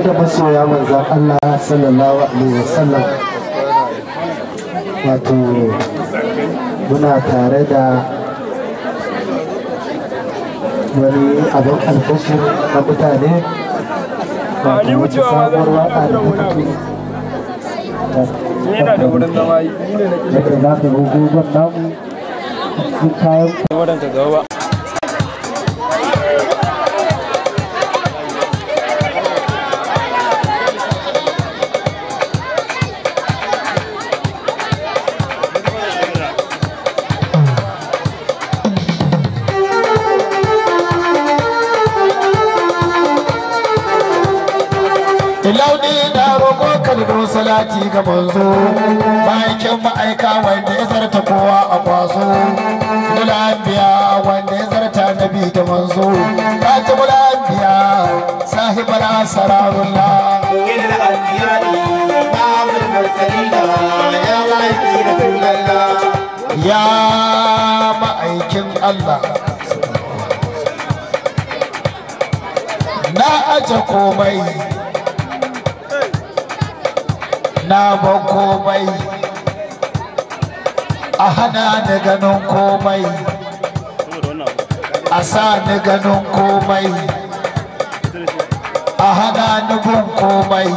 haɗuwa da masoya manzan Allah sallallahu alaihi wasallam. Wato muna tare da wani abin alfashi na mutane wato wata sabuwar waƙa da ta fito salati ga manzo bayan kin ma'aika wanda ya zarta kowa a kwazo lafiya wanda ya zarta nabi da manzo ka ta lafiya sahibul asrarullah inna al-qiyadi babul mursalina ya ma'aikin Allah ya ma'aikin Allah na aje komai na ba komai a hana ni ganin komai a sa ni ganin komai a hana ni bin komai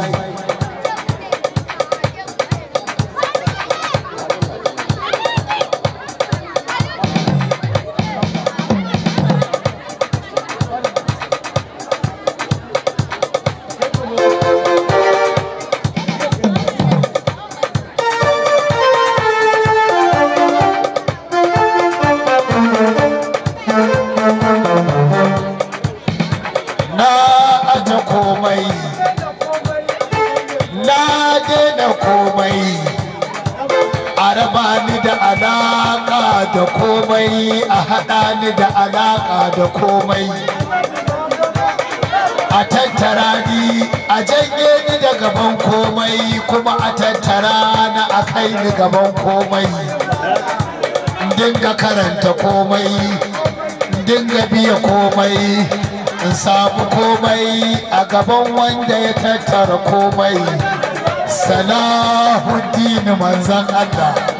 da komai a tattara ni a janye ni da gaban komai kuma a tattara na a kai ni gaban komai dinga karanta komai dinga biya komai in samu komai a gaban wanda ya tattara komai Salahuddin manzon Allah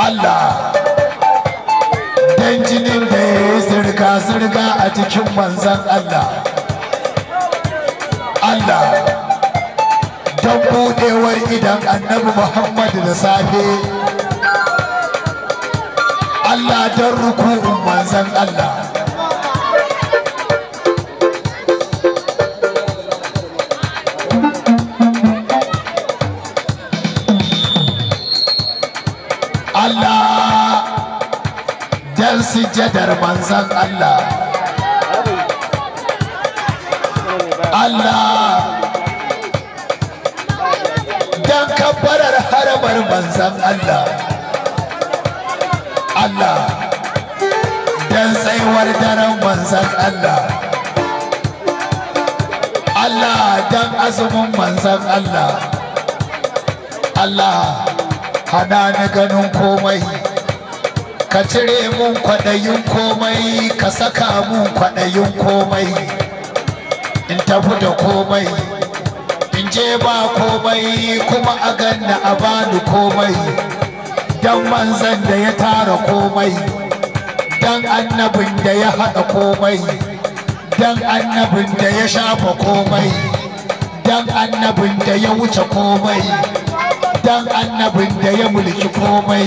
Allah dan jinin da ya zirga-zirga a cikin manzan Allah Allah dan budewar idan annabi Muhammad da safe Allah dan ruku'un manzan Allah sujadar manzan Allah Allah dan kabbarar harabar manzan Allah Allah dan tsayuwar daren manzan Allah Allah dan azumin manzan Allah Allah hana ni ganin komai ka cire mun kwaɗayin komai ka saka mun kwaɗayin komai in tafi da komai in je ba komai kuma a ganna a bani komai dan manzan da ya tara komai dan annabin da ya haɗa komai dan annabin da ya shafa komai dan annabin da ya wuce komai dan annabin da ya mulki komai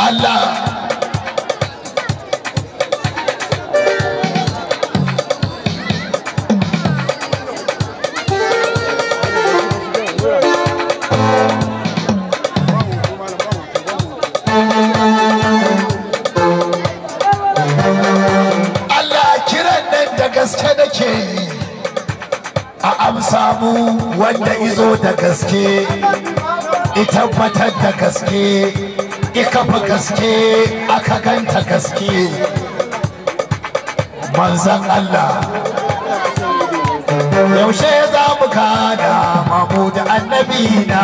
Allah samu wanda izo da gaske I tabbatar da gaske I kafa gaske aka ganta gaske manzon Allah yaushe za mu kada Mahmud annabina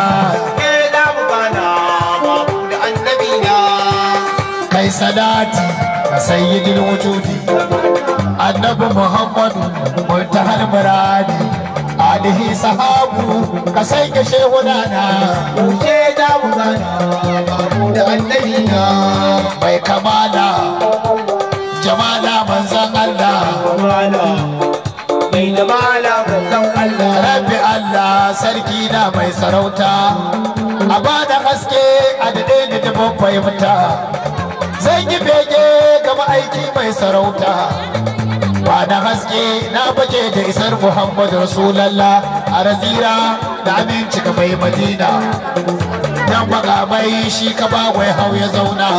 eh da mu kada Mahmud annabina kai salati ga sayyidil wujudi annabi Muhammadu mutahal muradi alihi sahabu ka sai ke shehunana uje da mu kada Mahmud annabina bai kamala jamala manzon Allah Mai jamala manzon Allah Rabbi Allah sarki na mai sarauta abada haske adade da dabon fahimta zan yi bege gaba aiki mai sarauta bada haske na baje da isar Muhammad Rasulullah arzira da aminci ka bai Madina dan baga bai shi ka ba wai hau ya zauna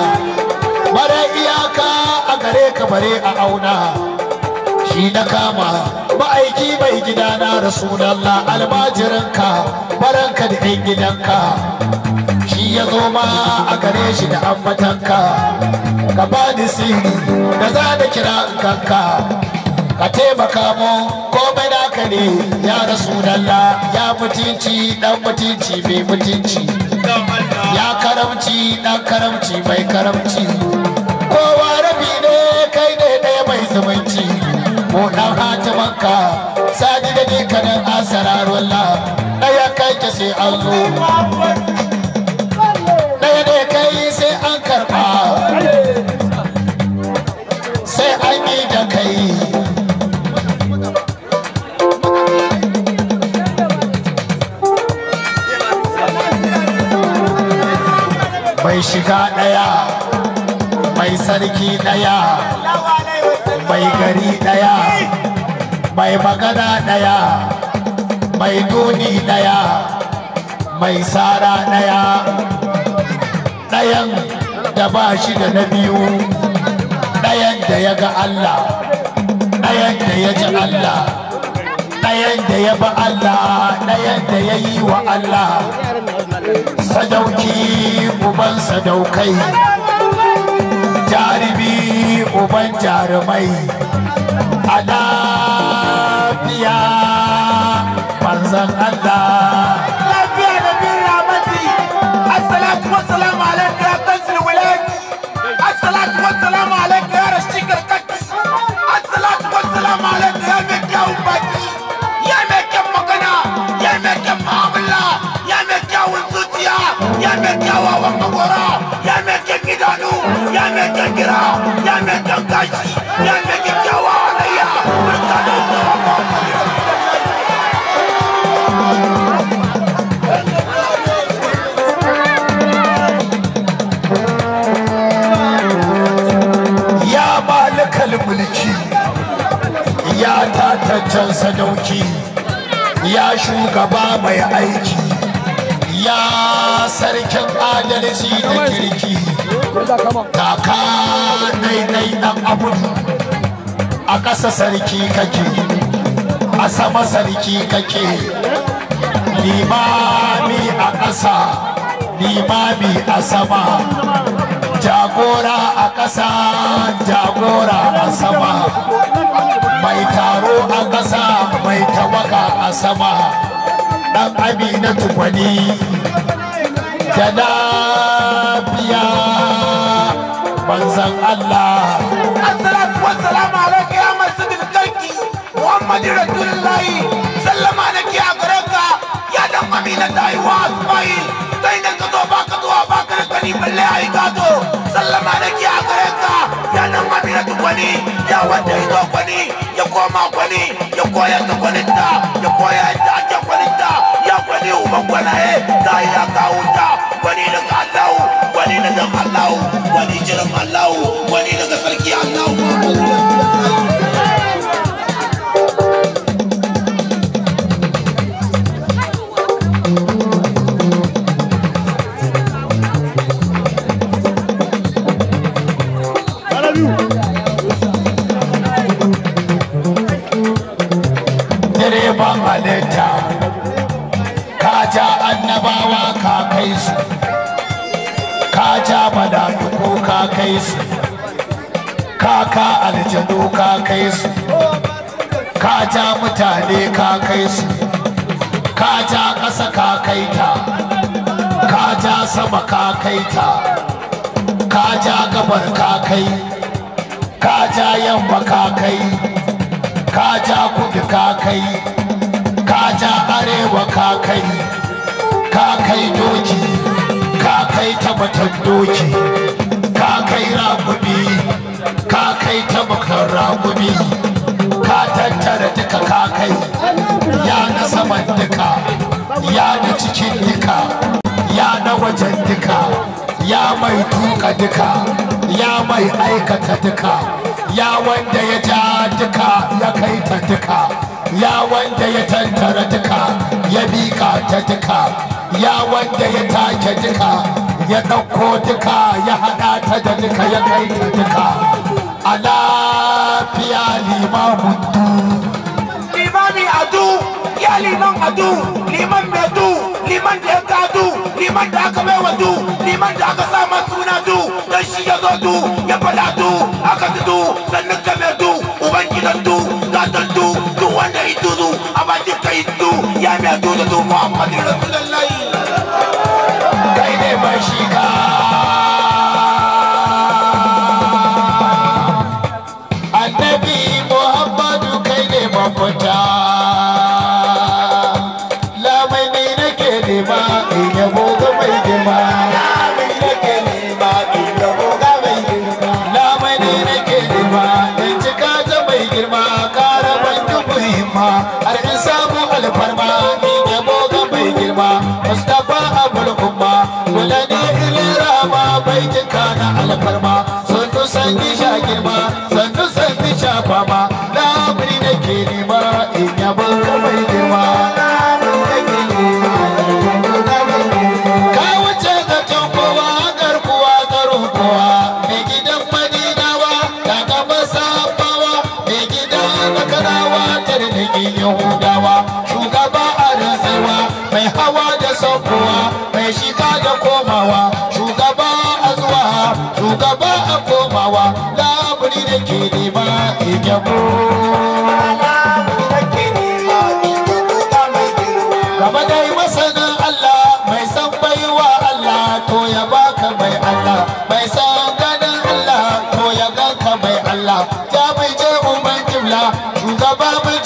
bare iyaka a gare ka bare a auna shi na kama ma'aiki mai gidana Rasulullah almajiranka baranka da ɗan gidanka shi ya zo ma a gare shi da ambatanka ka ba ni sirri da za da kira kanka ka taimaka mu komai naka ne ya Rasulullah ya mutunci dan mutunci mai mutunci ya karamci dan karamci mai karamci kowa rabi ne kai ne ɗaya mai zumunci ko dan hatimanka sadi da ni kadan asararullah daya kai ke sai an zo daya da kai sai an karba sai an yi da kai mai shiga daya mai sarki daya mai gari daya mai magana daya mai duni daya mai sara daya dayan da ba shi da na biyu dayan da ya ga Allah dayan da ya ji Allah dayan da ya ba Allah dayan da ya yi wa Allah sadauki uban sadaukai jaribi uban jarumai a lafiya manzon Allah lafiya da bin ramati assalatu wassalamu alayka ya kansil walad assalatu wassalamu alayka ya rashikar kaki assalatu wassalamu alayka ya mai kyawun baki ya mai kyan magana ya mai kyan ma'amala ya mai kyawun zuciya ya mai kyawawan magora ya mai kyan idanu ya mai kyan gira ya mai kyan gashi ya mai kyan kyawawan يا مالك الملك يا تاتن سدوكي يا شوغبا مي ايكي يا سركن عدالتي دكيركي كاكا ناي ناي دان ابو a ƙasa sarki kake a sama sarki kake limami a ƙasa limami a sama jagora a ƙasa jagora a sama mai taro a ƙasa mai tawaka a sama dan Amina tukwani da lafiya manzon Allah assalatu wassalamu alayka محمد رسول الله سلم عليك يا غرقا يا دم امينه دايواس باي دينك توبا كتوا باكر كني بلي ايكادو سلم عليك يا غرقا يا دم امينه تقولي يا ودي توقني يا كوما قني يا كويا تقولتا يا كويا تاجا قولتا يا قني وبقنا ايه دايا كاوتا قني لك الله قني لك الله قني جرم الله قني لك سلكي الله Direba maleta kaisu ka ja madadu ko ka kaisu kaka aljanu ka kaisu ka ja mutane ka kaisu ka ja kasa ka kaita ka ja sama ka kaita ka ja gabar ka kai ka ja yamma ka kai ka ja kudu ka kai kaja arewa ka kai doki ka kai tabbatar doki ka kai raƙumi ka kai tabbatar raƙumi ka tattara duka ka kai ya na saman duka ya na cikin duka ya na wajen duka ya mai tuka duka ya mai aikata duka ya wanda ya ja duka ya kai ta duka ya wanda ya tantara duka ya bika ta duka ya wanda ya take duka ya dauko duka ya hada ta da duka ya kai ta duka ala fiya limamu tu limani adu ya liman adu liman medu liman da ka du liman da ka mai wadu liman da ka sa ma suna du dan shi ya zo du ya fada du aka du sannan ka medu ubangidan du ga dan du wanda idu du abadi kai du ya mi adu du Muhammad rasulullahi kai ne mai shiga annabi Muhammad kai ne mafita la mai ne nake ne ba ya boga mai ne ba la mai nake ne ba ya boga mai ne ba la mai ne nake ne ba dan cika ta mai girma arin samu alfarma ni ya boga bai girma Mustafa abul umma walani ilirama bai jika na alfarma sannu sanni sha girma sannu sanni sha fama labri nake nima in ya boga bai girma ka wuce ka tankowa garkuwa tsaro kowa mai gidan madinawa ta gaba sabawa mai gidan makarawa Yahudawa shugaba a rantsewa mai hawa da saukowa mai shiga da komawa shugaba a zuwa shugaba a komawa laburi da ke nema yabo gaba dai masanin Allah mai san baiwa Allah to ya baka mai Allah mai san ganin Allah to ya ganka mai Allah ya mai je umar jimla shugaba mai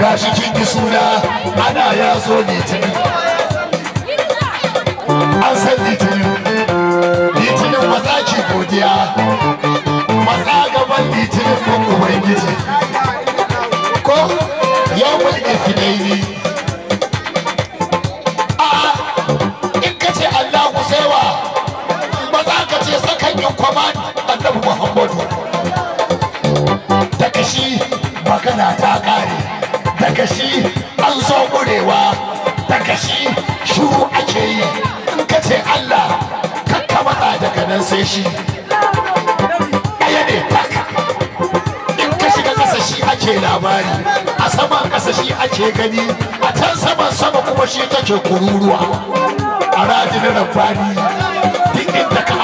gashi kin ji suna ana yazo litinin san litinin litinin ba za ki godiya matsa gaban litinin ko ubangiji ko yawon ifinaini a in ka ce Allahu saiwa ba za ka ce sakan yin kwamani annabi Muhammadu daga shi magana ta kare daga shi an zo gurewa daga shi shuru ake yi in ka ce Allah kakka matsa daga nan sai shi ɗaya ne tak in ka shiga ƙasa shi ake labari a saman ƙasa shi ake gani a can saman sama kuma shi take kururuwa a radin rabbani duk inda ka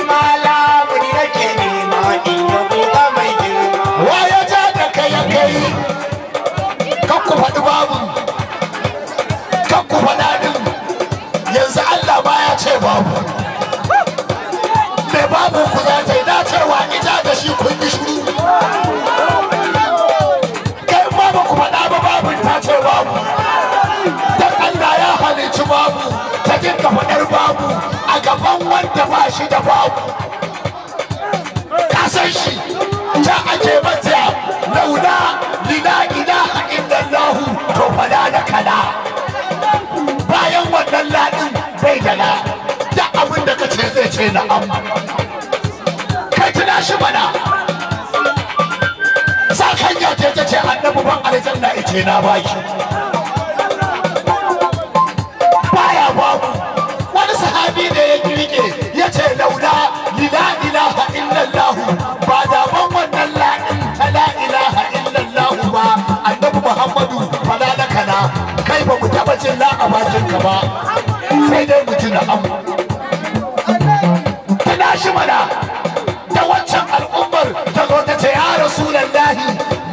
ima lamuni nake nema inda kuka mai girma waya ja da kai kai kan ku faɗi babu kan ku faɗa din yanzu Allah baya ce babu me babu ku za ta yi dacewa ita da shi kun yi shiru babu ta dinka faɗar babu a gaban wanda ba shi da babu ka san shi ta ake mata launa lila ilaha illallah to fada da kala bayan wannan ladin bai da la da abin da kace zai ce na amma kai tana shi bana sakanya ta ce annabi ban aljanna ice na baki kai ba mu taba jin na a bakinka ba sai dai mu ji na'am tana shi mana da wancan al'ummar ta zo ta ce ya rasulullahi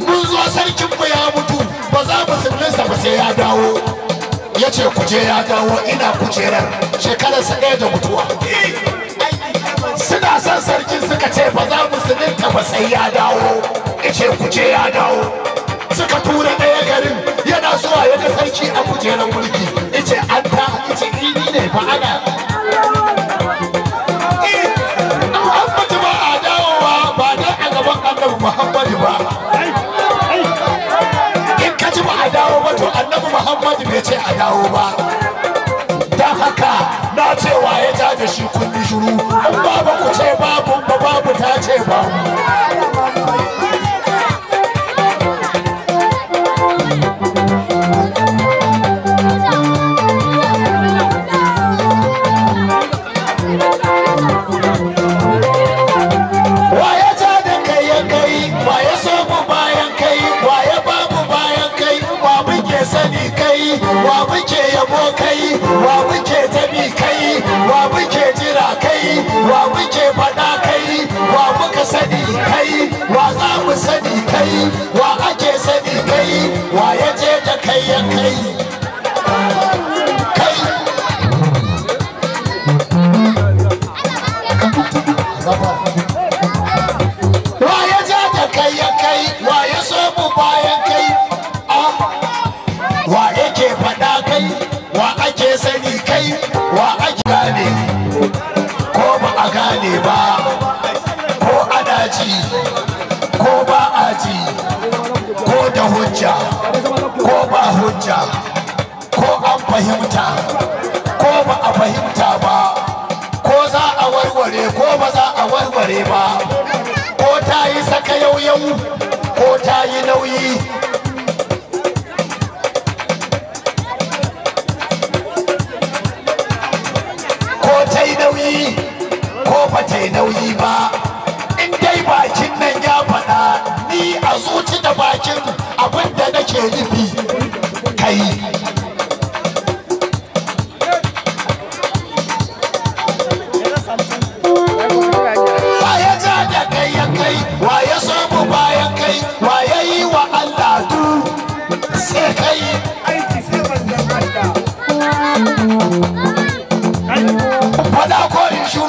mun zo sarkinku ya mutu ba za mu sirrinsa ba sai ya dawo ya ce kuje ya dawo ina kujerar shekararsa ɗaya da mutuwa suna son sarkin suka ce ba za mu sirrinta ba sai ya dawo ya ce kuje ya dawo suka tura ɗaya garin yana zuwa ya ga sarki a kujerar mulki yace an ta yace ni ne fa ana an mutu ba a dawowa ba dai a gaban annabi Muhammadu ba in ka ji ba a dawo ba to annabi Muhammadu bai ce a dawo ba don haka na cewa ya ja da shi kunni shiru in babu ku ce babu ba babu ta ce babu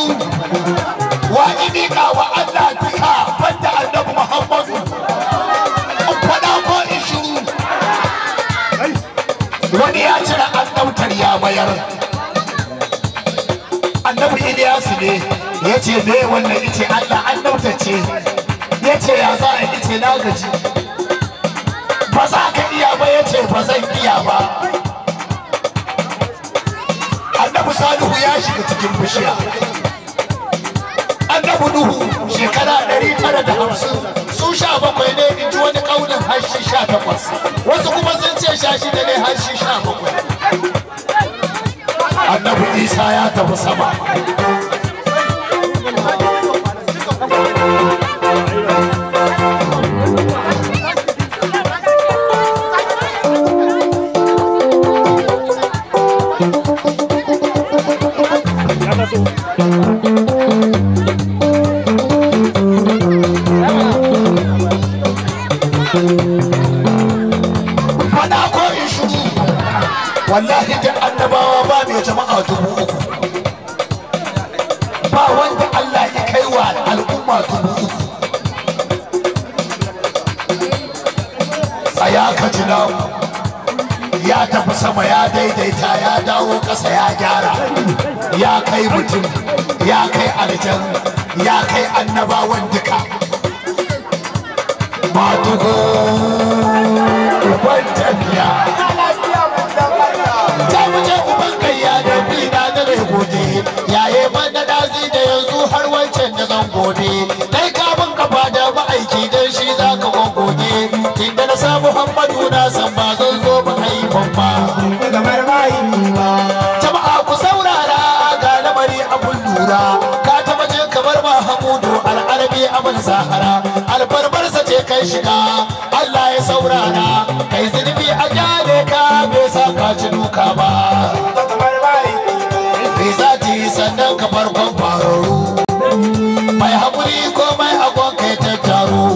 وإنيكا وأنا بها بنت النبي محمد أبدا ما يشرون ونياتي أنا وتريا مير النبي إلياس يأتي به ولا يأتي أنا وتريا يأتي يا زاي يأتي ناقج بزاك يا ما يأتي بزاك يا ما النبي صالح ياشي تكين بشيا annabu nuhu shekara 950 su 17 ne inji wani kaulin har 18 wasu kuma sun ce 16 ne har 17 annabu isa ya tafi sama wallahi da annabawa ba mai jama'a 3000 ba wanda Allah ya kai wa al'umma 3000 tsaya ka ji nawo ya tafi sama ya daidaita ya dawo kasa ya gyara ya kai mutum ya kai aljanna ya kai annabawan duka ba duka uban tafiya yaye banda dazi da yanzu har wancan da zan gode dai ka ban kafa da ma'aiki dan shi zaka gogoge tinda na sa Muhammadu na san ba zan zo ba kai babba kamar mai ba jama'a ku saurara ga lamari abun lura ka taba je kamar Muhammadu al-Arabi abul Sahara albarbar sa ce kai shiga Allah ya saurara kai zulubi a jale ka bai saka ci duka ba sannan ka farkon fararru mai haƙuri komai agon ka ya tattaro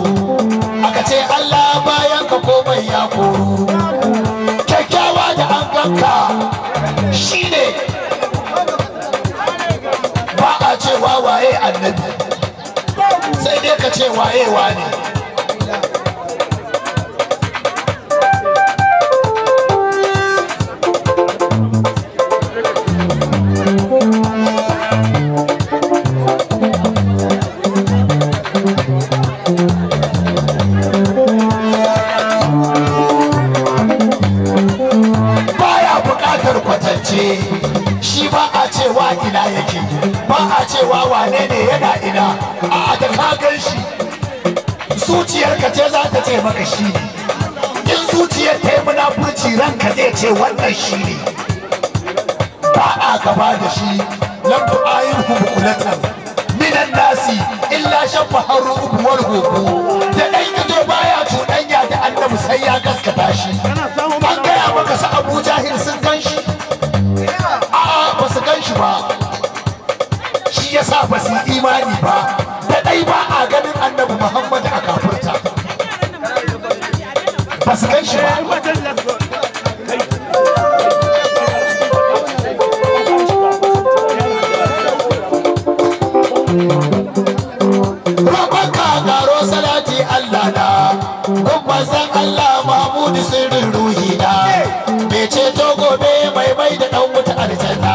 aka ce Allah bayan ka komai ya koru kyakkyawa da an ganka shi ne ba a cewa waye annabi sai dai ka ce waye wane cewa wane ne yana ina a da ka gan shi zuciyarka ce za ta ce maka shi ne in zuciyar ta yi munafurci ranka zai ce wannan shi ne ba a gaba da shi lam tu'ayin hubukulatan minan nasi illa shabba haru ubuwar hubu da ɗan ido baya cuɗanya da annabi sai ya gaskata shi an gaya maka su Abu Jahil sun gan shi a'a ba su gan shi ba yasa ba su imani ba da dai ba a ganin annabi Muhammad a kafirta ba su gan shi ba roƙonka garo salati Allah na gumban san Allah Mahmudu sirrin ruhi na mai ceto gobe mai mai da ɗan wuta aljanna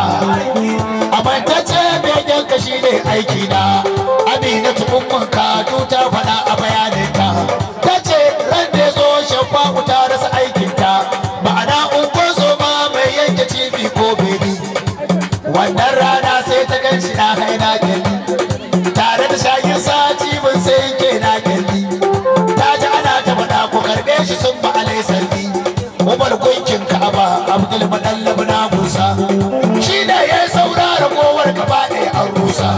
aiki na Amina tukunkan ka tuta faɗa a bayaninta ta ce ran da ya zo Shaffa'u ta rasa aikinta ma'ana unguwar zoma mai yanke cibi ko beli wannan rana sai ta gan shi na haina gyalli tare da shayin sa cibin sai yanke na gyalli ta ji ana ta faɗa ku karɓe shi sun ba alai salli umar gunkin ka'aba abdul madallabu na musa shi ne ya saurara kowar gaba ɗaya an rusa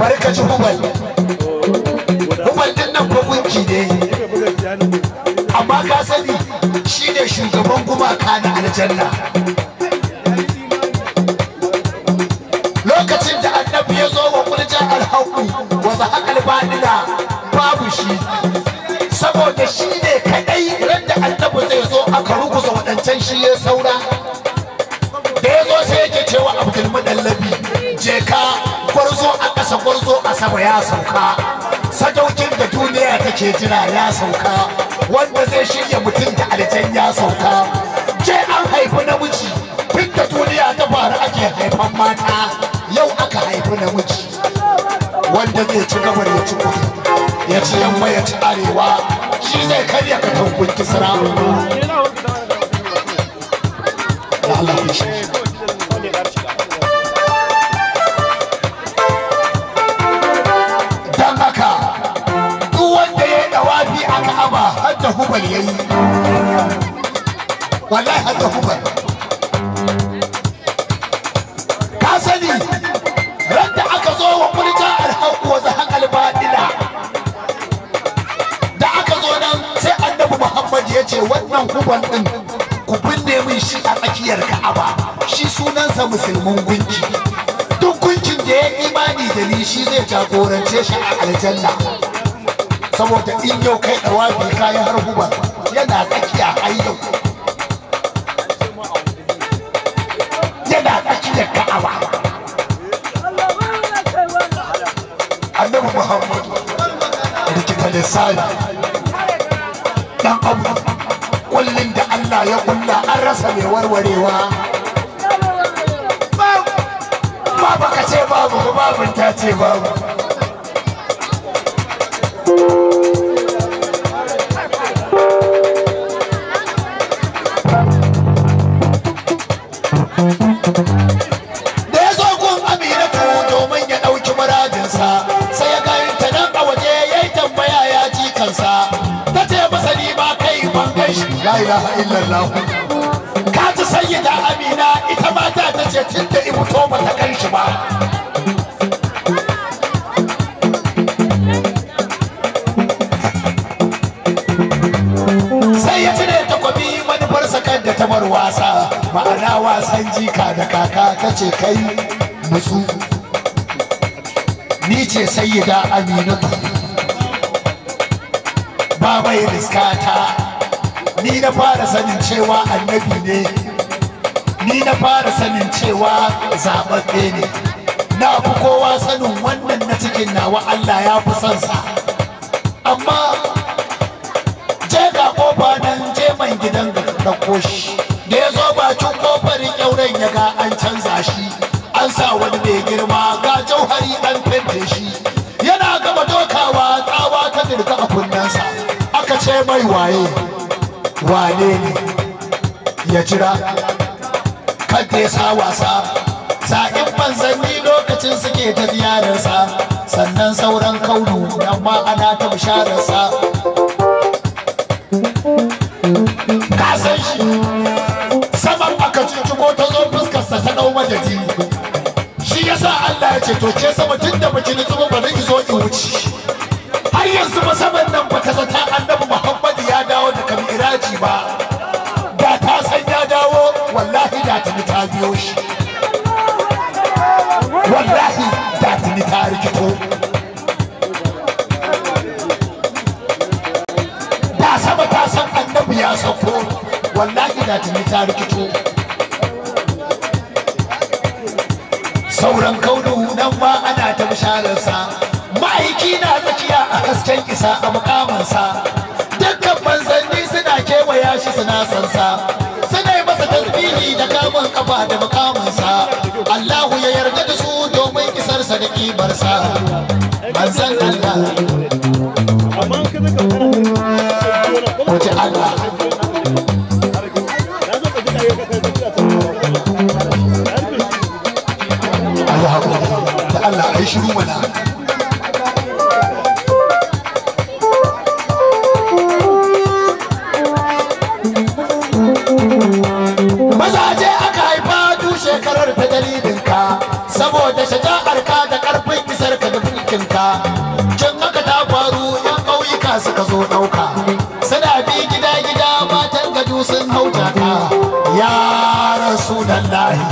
barkaci hubal din nan gunki ne amma ka sani shi ne shugaban gumaka na aljanna lokacin da annabi ya zo wa kulja alhaqu wa zahaqal badila babu shi saboda shi ne kadai ran da annabi zai zo aka ruguza wadancan shi ya saura da yazo sai yake cewa Abdul Mudallabi je ka gurzo a kasa gurzo a saba ya sauka sadaukin da duniya take jira ya sauka wanda zai shirya mutun da aljan ya sauka je an haifi namiji fitta duniya ta fara ake haifan mata yau aka haifi namiji wanda zai ci gabar ya ci kuɗi ya ci yamma ya ci arewa shi zai karya katankun kisra da Allah ya shi dan haka duk wanda ya dawafi a Ka'aba har da hubal yayi wallahi har da hubal ka sani radda aka zo wa kulja alhaq wa zahaq albatila yace wannan kuban din ku binne min shi a tsakiyar Ka'aba shi sunansa musulmin gunki duk gunkin da ya imani da ni shi zai jagorance shi a aljanna saboda in yau kai dawabi kai har huba yana tsakiya har yau yana tsakiyar Ka'aba Annabi Muhammad dikita lisani dan abu kullun da Allah ya kulla an rasa mai warwarewa baba ka ce babu babu ta ce babu da yazo gun Aminatu domin ya dauki muradinsa sai ya kai ta nan a waje yayi tambaya ya ji kansa لا إله إلا الله كانت سيدة أمينة إتماتا تجتند إبطوبة تكنشبا سيدنا تقبي من برسكن تمر واسا معنا واسنجي كادكاكا كتكي مسو نيجي سيدة أمينة بابا يرسكاتا ni na fara sanin cewa annabi ne ni na fara sanin cewa zababbe ne na fi kowa sanin wannan na cikin nawa Allah ya fi son sa amma je ga kofa nan je man gidan ga dauko shi da yazo bakin kofar kyauren ya ga an canza shi an sa wani mai girma ga jauhari an fente shi yana gaba dokawa tsawa ta dirka a kunnansa aka ce mai waye wane ne ya jira kada ya sa wasa sa'in manzanni lokacin suke ta ziyararsa sannan sauran kaulu nan ma ana ta bishararsa ka san shi saman aka cinciko ta zo fuskarsa ta dau madadi shi yasa Allah ya ce to ke sama tun da baki ni zuba bari ki zo ki wuce har yanzu ba saman nan ba ta zata annabi Muhammad ya dawo da kamar iraji ba da ta san ya dawo wallahi da tuni ta biyo shi wallahi da tuni ta rikito da sama ta san annabi ya sauko wallahi da tuni ta rikito sauran kaunu nan ba ana ta bishararsa ma'aiki na tsakiya a hasken isa a mukamansa dukkan manzanni suna kewaya shi suna sansa suna yi masa tasbihi da kamun kafa da mukamansa Allahu ya yarda da su domin isarsa da kibarsa manzan Allah wace Allah Allah ai shiru mana saboda shaja'arka da karfin kisarka da mulkinka kin haka ta faru yan kauyuka suka zo dauka suna bi gida gida matan gaju sun hauta ka ya rasulullahi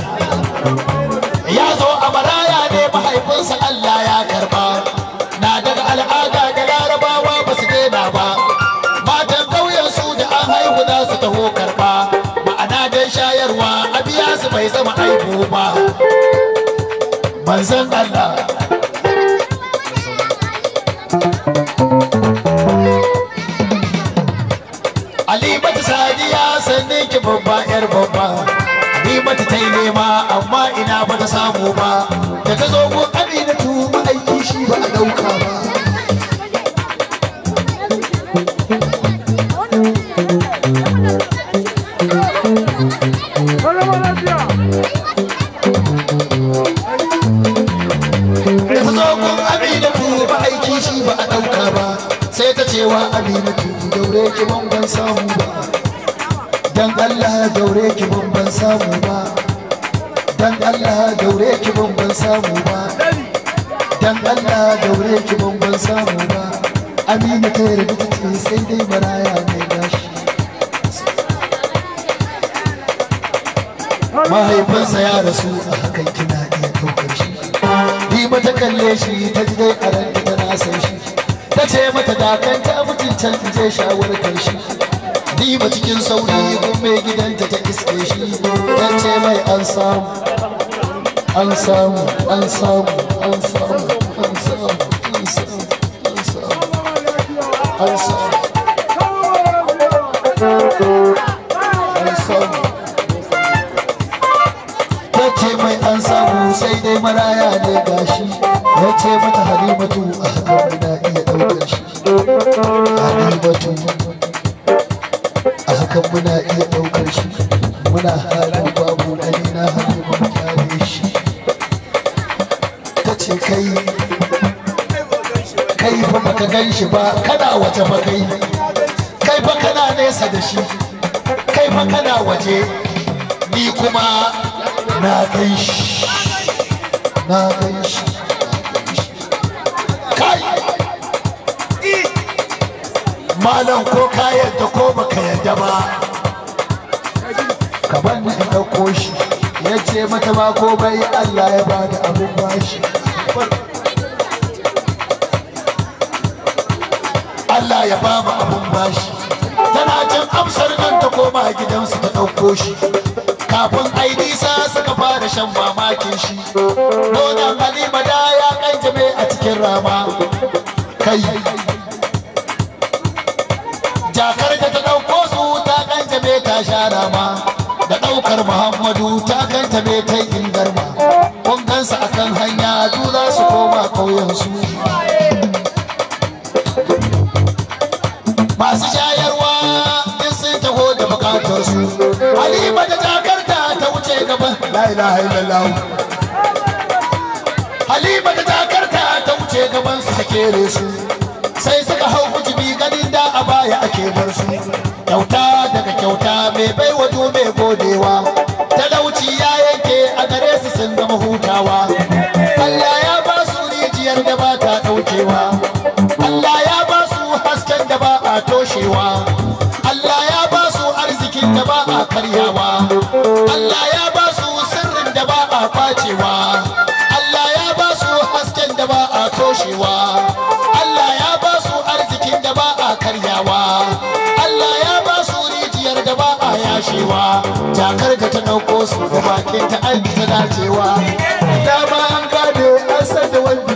ya zo a baraya ne mahaifinsa Allah ya karba na daga al'ada da larabawa ba bai zama aibu ba manzon Allah Ali bata sadiya sanne ki babba yar babba ni bata tai nema amma ina bata samu ba da tazo go Aminatu ba aiki shi ba a dauka ba dan Allah daure ki ban samu ba dan Allah daure ki ban samu ba dan Allah daure ki ban samu ba Amina ta yarda ce sai dai baraya mai gashi mahaifinsa ya rasu a hakan kina iya daukar shi ni ba ta kalle shi ta ji dai a ran ta na san shi tace mata dakanta mutuntan je shawarkar shi ni ba cikin sauri ko mai gidanta ta iske shi tace mai an samu an samu an samu an samu an samu an samu an samu an samu an samu tace mai an samu sai dai maraya ne gashi tace mata Halimatu a hakan da Halimatu a hakan muna iya daukar shi muna halin babu dalina hakan mun kare shi tace kai fa baka ganshi ba kana waje fa kai fa kana nesa da shi kai fa kana waje ni kuma na ganshi malam ko ka yarda ko baka yarda ba ka bani in dauko shi yace mata ba ko bai Allah ya bada abun bashi Allah ya ba mu abun bashi tana jin amsar nan ta koma gidansu ta dauko shi kafin ai nisa suka fara shan mamakin shi Dona Halima da ya kanjame a cikin rama kai jakar da ta dauko su ta kanjame ta shara ma da daukar Muhammadu ta kanjame ta ingarma kun gansa akan hanya du za su koma kauyen su masu shayarwa in sun taho da bukatar su Halima da jakar ta wuce gaban la ilaha illallah Halima da jakar ta wuce gaban su kere su sai suka hau kujibi ganin da a baya ake bar su kyauta daga kyauta mai baiwa dume godewa talauci ya yanke a gare su sun zama hutawa Allah ya ba su rijiyar da ba ta daukewa Allah ya ba su hasken da ba a toshewa Allah ya ba su arzikin da ba a karyawa Allah ya ba su sirrin da ba a kwacewa Allah ya ba su hasken da ba a toshewa cewa jakar da ta dauko su ga bakin ta an ta dacewa da ba an gane an san da wanda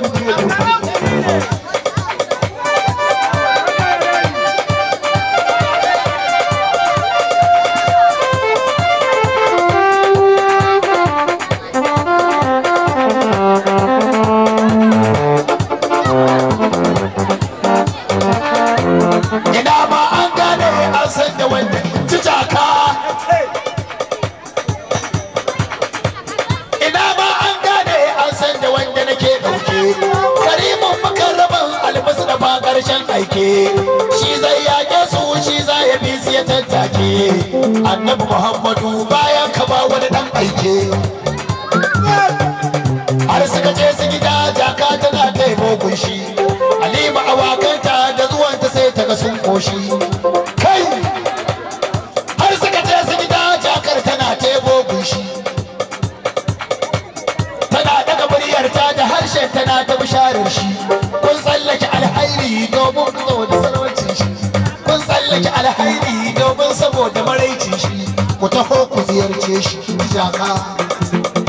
yake shi zai yake su shi zai bi su ya tattake annabi Muhammadu bayan ka ba wani dan aike har suka je su gida jaka tana taimo kunshi Halima awakanta da zuwanta sai ta ga sun koshi kai har suka je su gida jakar tana taimo kunshi tana daga muryarta da harshen tana ta bisharar shi kun tsallake alhairi domin alhairi domin saboda maraicin shi ku taho ku ziyarce shi jaka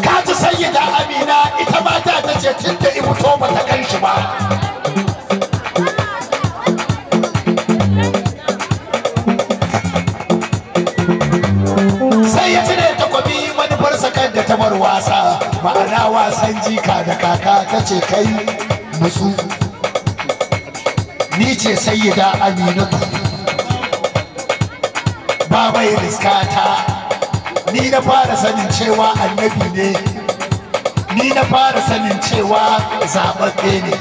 ka ji sayyida Amina ita mata ta ce tunda ibuto ba ta ganshi ba sai ya cire takobi manufar sakar da ta bar wasa ma'ana wasan jika da kaka ta ce kai musu ni ce sayyida Amina ba bai riskata ni na fara sanin cewa annabi ne ni na fara sanin cewa zababbe ne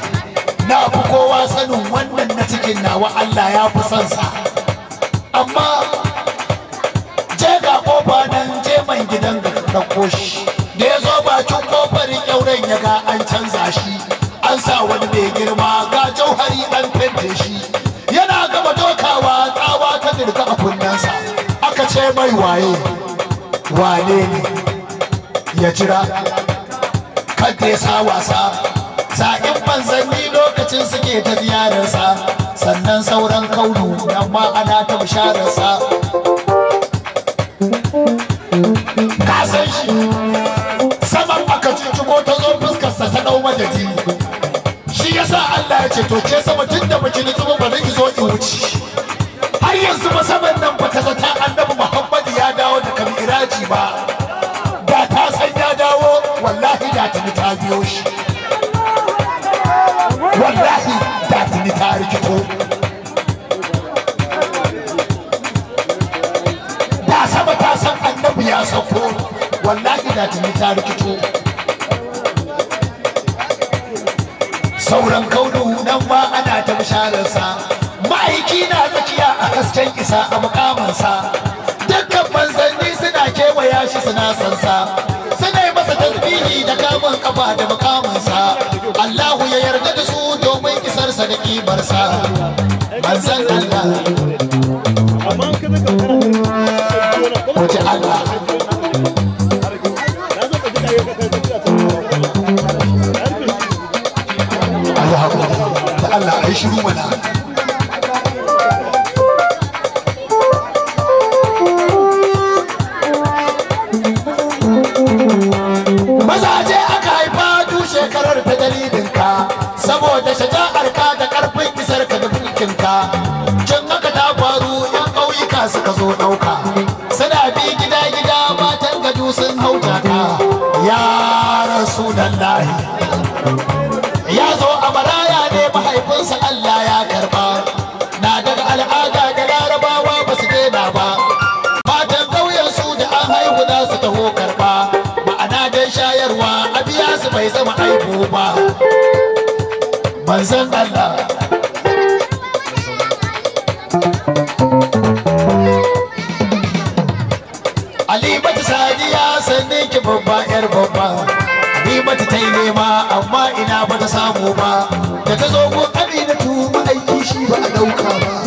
na fi kowa sanin wannan na cikin nawa Allah ya fi son sa amma je ga kofa nan je man gidan ga dauko shi da yazo bakin kofar kyauren ya ga an canza shi an sa wani mai girma ga jauhari an fente shi yana gaba dokawa tsawa ta dirga a kunnansa aka ce mai waye wane ne ya jira kada ya sa wasa sa'in manzanni lokacin suke ta ziyararsa sannan sauran kaulu nan ma ana ta bishararsa ka san shi saman aka cinciko ta zo fuskarsa ta dau madadi shi yasa Allah ya ce to ke sama tunda baki ni zuba bari ki zo ki wuce har yanzu ba saman nan ba ta zata Annabi Muhammad ya dawo da miraji ba da ta san ya dawo wallahi da tuni ta biyo shi wallahi da tuni ta rikito da sama ta san Annabi ya sauko wallahi da tuni ta rikito sauran kaunu nan ma ana ta bishararsa ma'aiki na tsakiya a hasken isa a mukamansa dukkan manzanni suna kewaya shi suna sansa suna yi masa tasbihi da kamun kafa da makamansa Allahu ya yarda da su domin isarsa da kibarsa manzan Allah wace Allah Allah ai shiru mana saboda shaja'arka da karfin kisarka da mulkinka can haka ta faru yan ƙauyuka suka zo ɗauka suna bi gida-gida matan gaju sun hauta ka ya Rasulullahi ya zo a maraya ne mahaifinsa Allah ya karba na daga al'ada da larabawa ba su daina ba matan ƙauyensu da an haihu za su taho karba ma'ana don shayarwa a biya su bai zama aibu ba manzan Allah Halimatu Sadiya sanne ki babba yar babba Halimatu tai nema amma ina ba ta samu ba da ta zo ko Aminatu ba ai kishi ba a dauka ba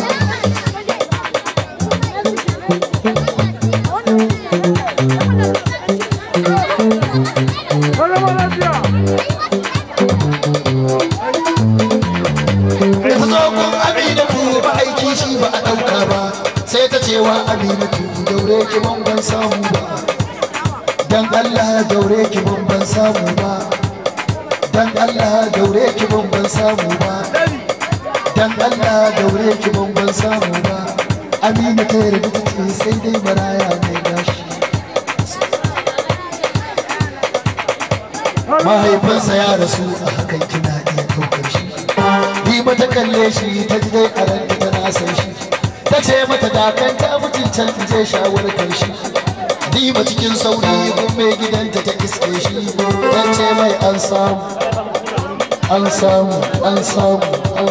mahaifinsa ya rasu a hakan kina iya daukar shi ni mata kalle shi ta ji dai a ranta tana san shi ta ce mata dakan ta mutuncan ta je shawartar shi ni ba cikin sauri gun mai gidanta ta iske shi ta ce mai an samu an samu an samu Manzon Allah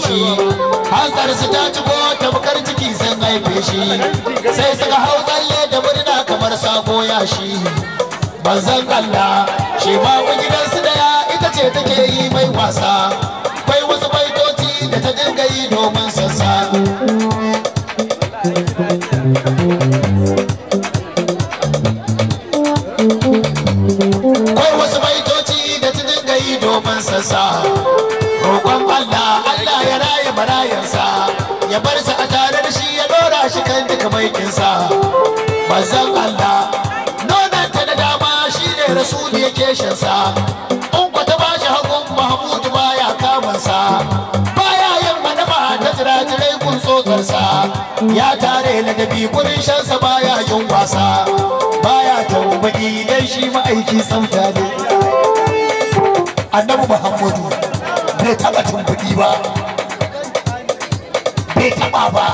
shi ma gidansu daya ita ce take yi mai wasa akwai wasu baitoci da ta dinga yi domin sassa akwai wasu baitoci da ta dinga yi domin sassa roƙon Allah Allah ya raye barayansa ya bar sa a tare da shi ya dora shi kan duka baikinsa bazan Allah nona ta da dama shine rasuli yake shansa ya tare ladabi gurin shansa baya yin wasa baya taubaki dan shi ma'aiki samta ne annabi Muhammadu bai taba tumbuɗi ba bai taba ba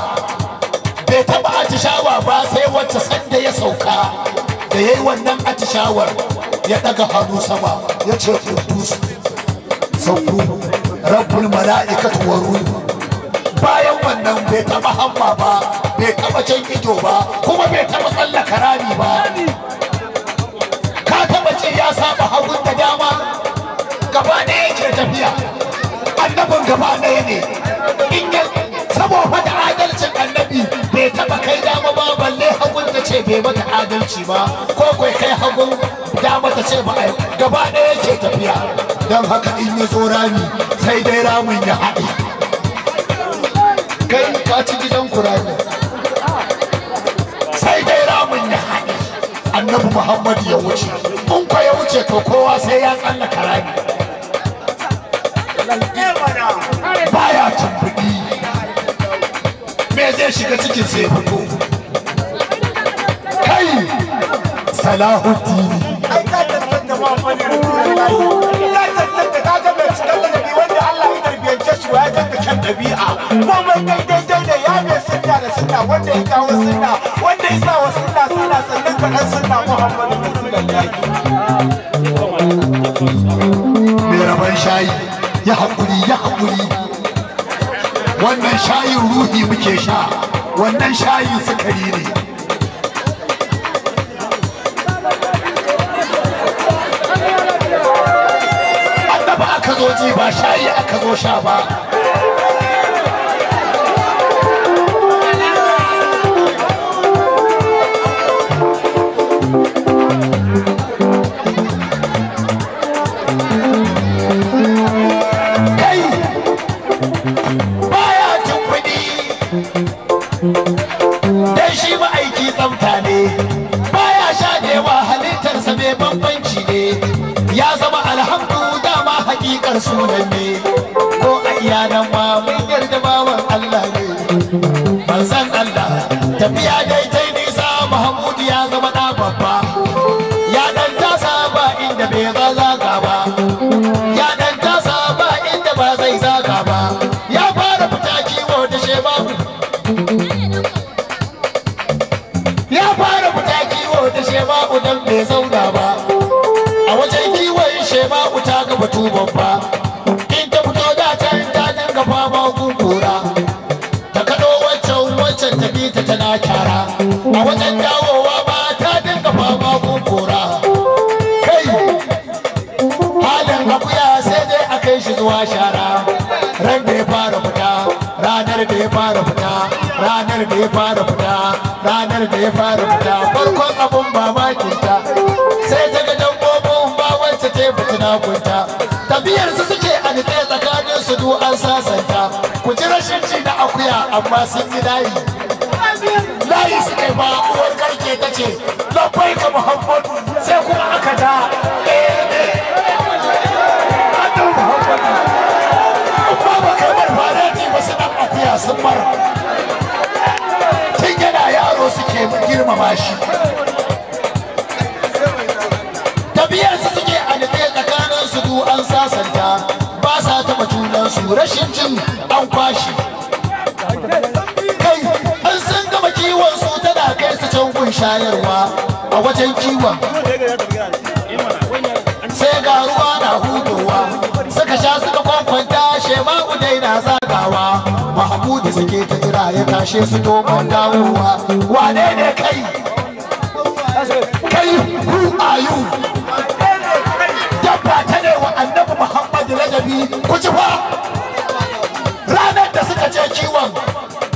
bai taba atishawa ba sai wacce sanda ya sauka da yayi wannan atishawar ya daga hannu sama ya ce Qudus sauku rabbul mala'ikatu wa ruhu bayan wannan bai taba hamma ba bai taba can ido ba kuma bai taba tsallaka rami ba ka taba ce ya saba hagun da dama gaba ɗaya yake tafiya annabin gaba ɗaya ne in ya saboda adalcin annabi bai taba kai dama ba balle hagun da ce bai mata adalci ba ko kai hagun dama ta ce ba ai gaba ɗaya yake tafiya dan haka in ya zo rami sai dai ramin ya haɗe kai ka ci gidan kurani sai dai ramin ya haɗe annabi Muhammad ya wuce in ko ya wuce to kowa sai ya tsalla karami baya tumbuɗi me zai shiga cikin sai fito kai Salahuddin ai ka tattaka Muhammad ya tattaka kaga mai cikin ladabi wanda Allah ya tarbiyance shi ya tattaka dabi'a komai daidai da ya mai sunna da sunna wanda ya kawo sunna wanda ya sa wa sunna sunna sannan ka dan sunna Muhammadu Rasulullahi me raban shayi ya haƙuri wannan shayin ruhi muke sha wannan shayin sukari ne annaba aka zo ji ba shayi aka zo sha ba sunan ne ko a iyanan ma mun yarda bawan Allah ne manzon Allah tafiya daidai nisa Muhammadu ya zama da babba ya dan tasa ba inda bai zaga ba ya dan tasa ba inda ba zai zaga ba ya fara fita kiwo da shebabu dan bai zauna ba a wajen kiwon shebabu ta ga batu babba a wajen dawowa ba ta dinga fama kunkura kai halin akuya sai dai a kai shi zuwa shara ran da ya fara fita ranar da ya fara fita ranar da ya fara fita ranar da ya fara fita farkon abun mamakin ta sai ta ga dabbobin ba wacce ta fitina kunta tafiyar su suke a nitse tsakanin su du an sasanta ku ji rashin ci da akuya amma sun yi layi layi suka ba uwar karke ta ce labbai ka Muhammadu sai kuma aka da annabi Muhammadu amma ba kamar farati ba su dan akuya sun bar tun yana yaro suke girmama shi tabiyar su suke a nitse tsakanin su du an sasanta ba sa taɓa junansu rashin jin an kwashi shayarwa a wajen kiwon sai ga ruwa na hudowa suka sha suka kwankwanta shema'u dai na zagawa Mahmudu suke ta jira ya tashe su domin dawowa wane ne kai kai who are you dabba ta ne wa annabi tafi kuci fa ranar da suka je kiwon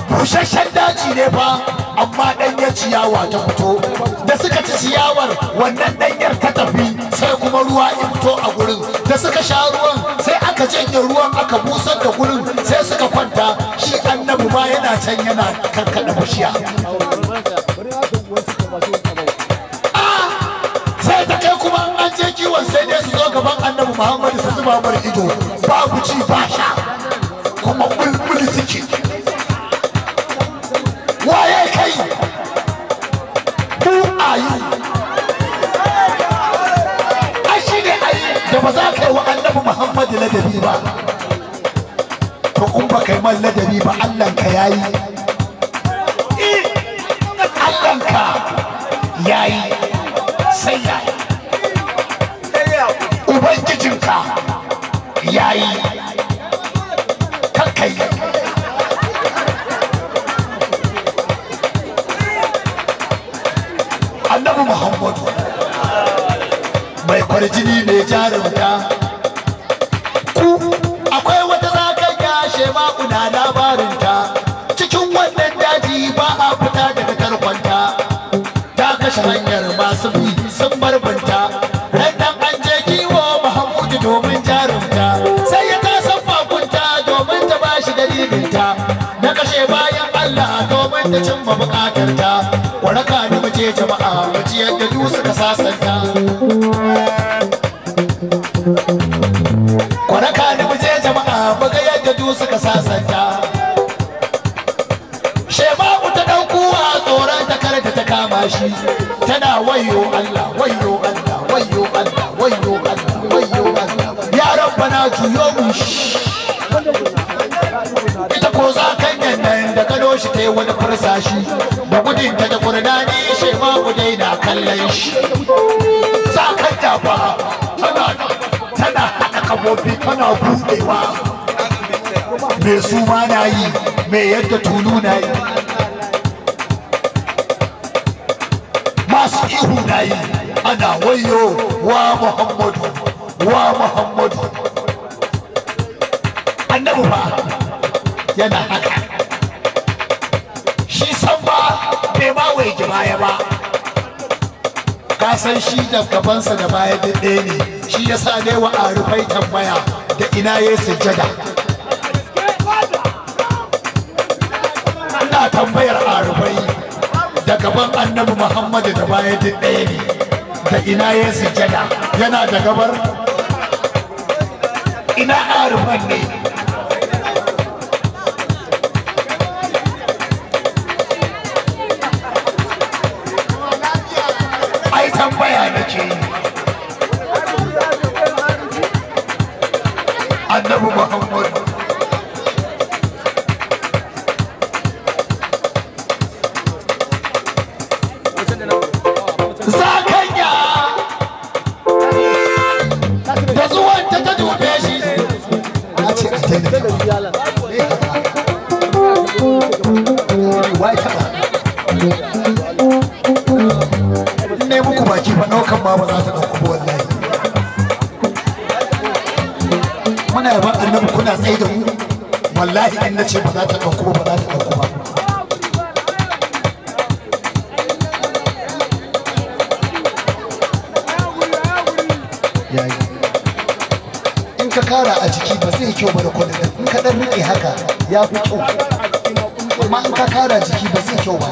bushashen daji ne fa amma danyar ciyawa ta fito da suka ci ciyawar wannan danyar ta tafi sai kuma ruwa ya fito a gurin da suka sha ruwan sai aka janye ruwan aka busar da gurin sai suka kwanta shi annabi ma yana can yana karkada bishiya sai ta kai kuma an je kiwon sai dai su zo gaban annabi Muhammad su zuba mar ido babu ci ba sha kuma bulbul suke waye kai who are you ashi ne ai da ba za ka yi wa annabi Muhammad ladabi ba to kun ba kai mal ladabi ba Allah ka yayi Allah ka yayi sayya ubangijinka yayi kakai annabi Muhammadu bai kwarjini mai jarumta ku akwai wata zakan gashe ma kuna labarinta cikin wannan daji ba a fita daga tarkonta ta kashe hanyar masu bi sun barbanta rannan an je kiwo Muhammadu domin jarumta sai ya tasan bakunta domin ta bashi dalilinta na kashe bayan Allah domin ta cimma bukatarta waraka ni mace jama'a mace yadda du suka sasanta waraka ni mace jama'a maga yadda du suka sasanta shema ta daukuwa tsoron ta karta ta kama shi tana wayo Allah wayo Allah wayo Allah wayo Allah wayo Allah ya rabbana juyo mu ita ko za kan yannan da kado shi tai wani farsashi da gudin ta da Qur'ani shi ma ku daina kallon shi za kan ta fa tana haka kabobi kana budewa me su ma na yi me yadda tulu na yi Ihunai ana wayo wa Muhammadu wa Muhammadu annabi fa yana haka shi san ba bai ma wai jibaya ba ka san shi da gabansa da baya daɗe ne shi yasa dai wa arufai tambaya da ina yayi sujjada Allah tambayar arufai da gaban annabi Muhammad da baya duk ɗaya ne da ina ya sujjada yana da gabar ina arfan ne ai tambaya nake annabi Muhammad wallahi in nace ba za ta dauko ba za ta dauko ba yayi in ka kara a jiki ba zai kyau ba da kodin in ka dan rike haka ya fi kyau amma in ka kara jiki ba zai kyau ba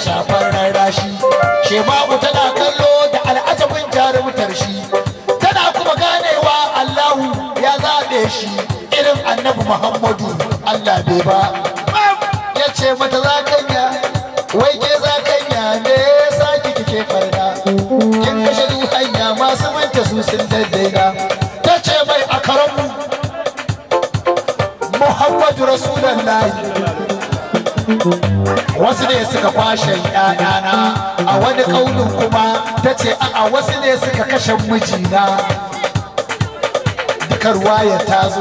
shafar rarashi shebabu tana kallo da al'ajabin jarumtar shi tana kuma ganewa Allahu ya zabe shi irin annabi Muhammadu Allah bai ba yace mata zakanya wai ke zakanya ne saki kike farda kin kashe duhanya masu manta su sun daddaina tace mai akaramu Muhammadu Rasulullahi wasu ne suka kwashe ƴaƴana a wani kaulin kuma tace a'a wasu ne suka kashe mijina haka ruwaya ta zo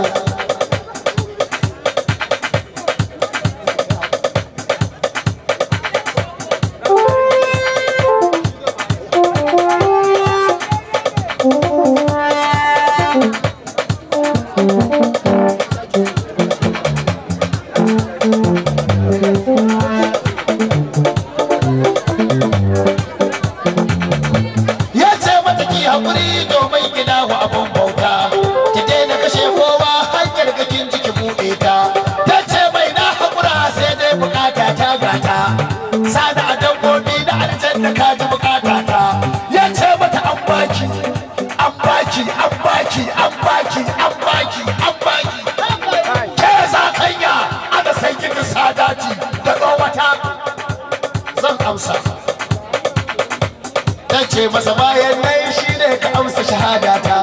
masa bayan nan shine ka amsa shahadata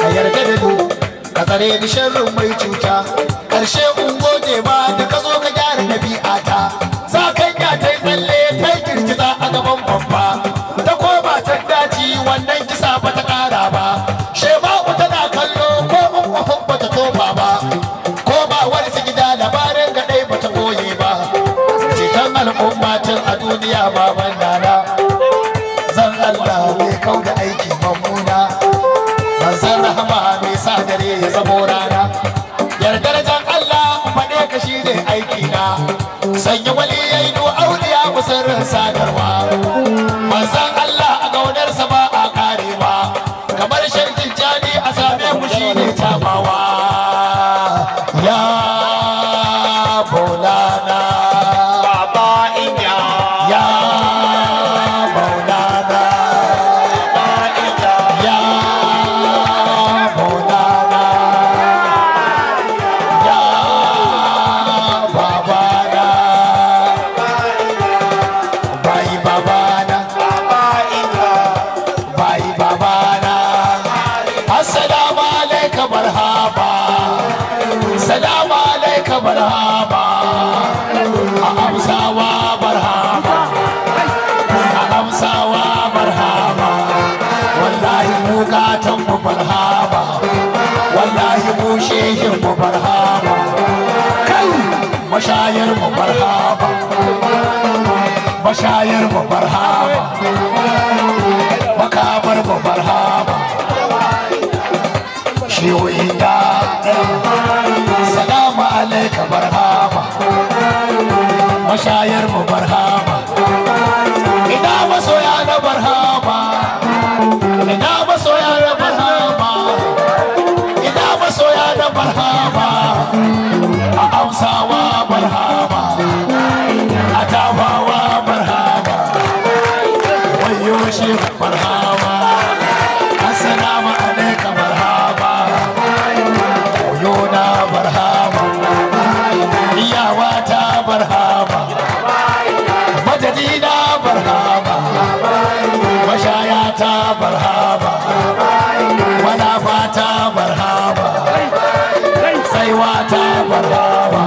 ka yarda da ni ka tsare ni sharrin mai cuta karshe un gode ba da ka zo ka gyara dabi'ata za ka ga tai tsalle tai girgiza a gaban babba ta koma ta daji wannan kisa ba ta kara ba sheba'u tana kallo ko mun kofin ba ta tofa ba ko ba wani gida labarin ga dai ba ta goye ba cikin al'umma tun a duniya baban nana sanya wali yayi do auliya musarrin sadarwa manzon Allah a gaunar sa ba a karewa kamar sharkin jani a same mu shine tabawa ya bolana baba inya ya bolana baba inya ya bolana ya baba barhaba kai mashayir mu barhaba mashayir mu barhaba makabar mu barhaba shi wida salamu alayka barhaba mashayir mu barhaba ida masoya na barhaba ida masoya na barhaba ida masoya na barhaba sawa barhaba atawa barhaba wayo shi barhaba assalamu alayka barhaba wayo na barhaba ya wata barhaba madadina barhaba mashayata barhaba wala fata barhaba sai wata barhaba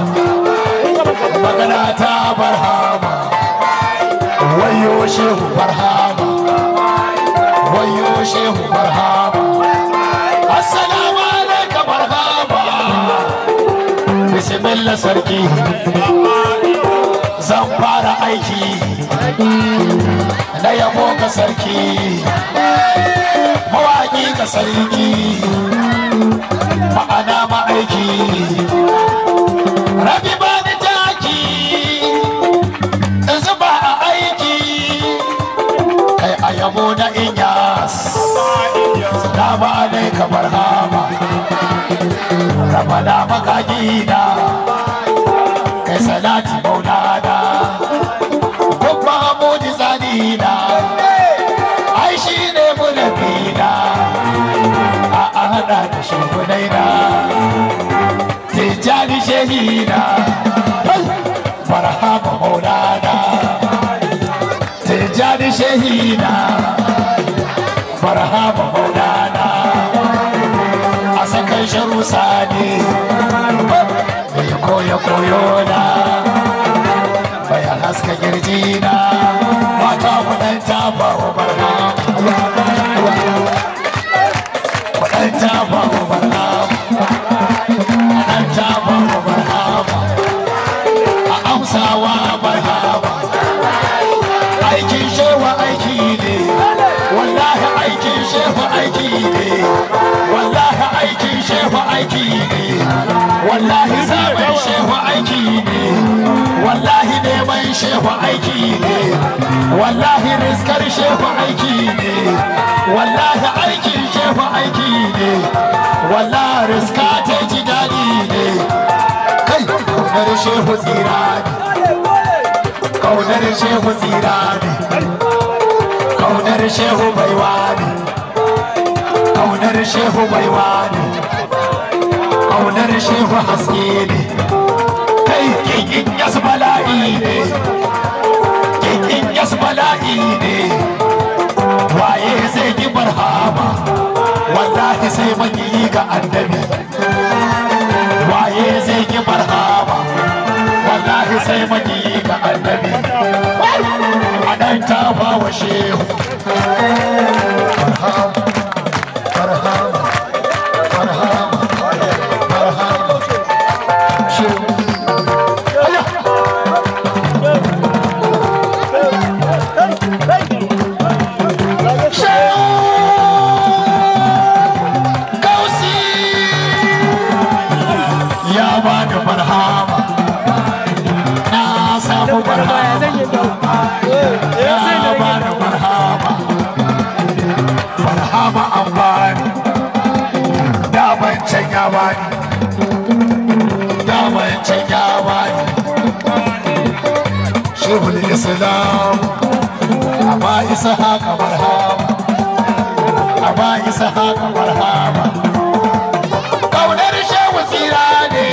maganata barhama wayo shehu barhama wayo shehu barhama assalamu alayka barhama bismillah sarki zan fara aiki na yabo ka sarki mawaki ka sarki ma'ana ma'aiki rabi ba Muna inyas Salama alayka barhama Ramana makajina Kai salati maulana Gubba hamudi zanina Aishi ne munafina A ahana da shugunaina Tijani shehina Barhama maulana Tijani shehina barhama maulana asakan sharusani mai koyo-koyona mai haska girjina mata kudan tabawa barhama kudan tabawa barhama neman shehu aiki ne wallahi riskar shehu aiki ne wallahi aikin shehu aiki ne wallahi riska ta ji dadi ne kai kaunar shehu tsirani kaunar shehu tsirani kaunar shehu baiwani kaunar shehu baiwani kaunar shehu haske ne King yas bala'i ne, king yas bala'i ne. Waye zai yi barhama? Wallahi sai makiyi ga annabi. Waye zai yi barhama? Wallahi sai makiyi ga annabi. Adan ta bawa shehu. Barhama, barhama, barhama. شيخ الإسلام أبا إسحاق مرحبا أبا إسحاق مرحبا كونر شيخ سيراني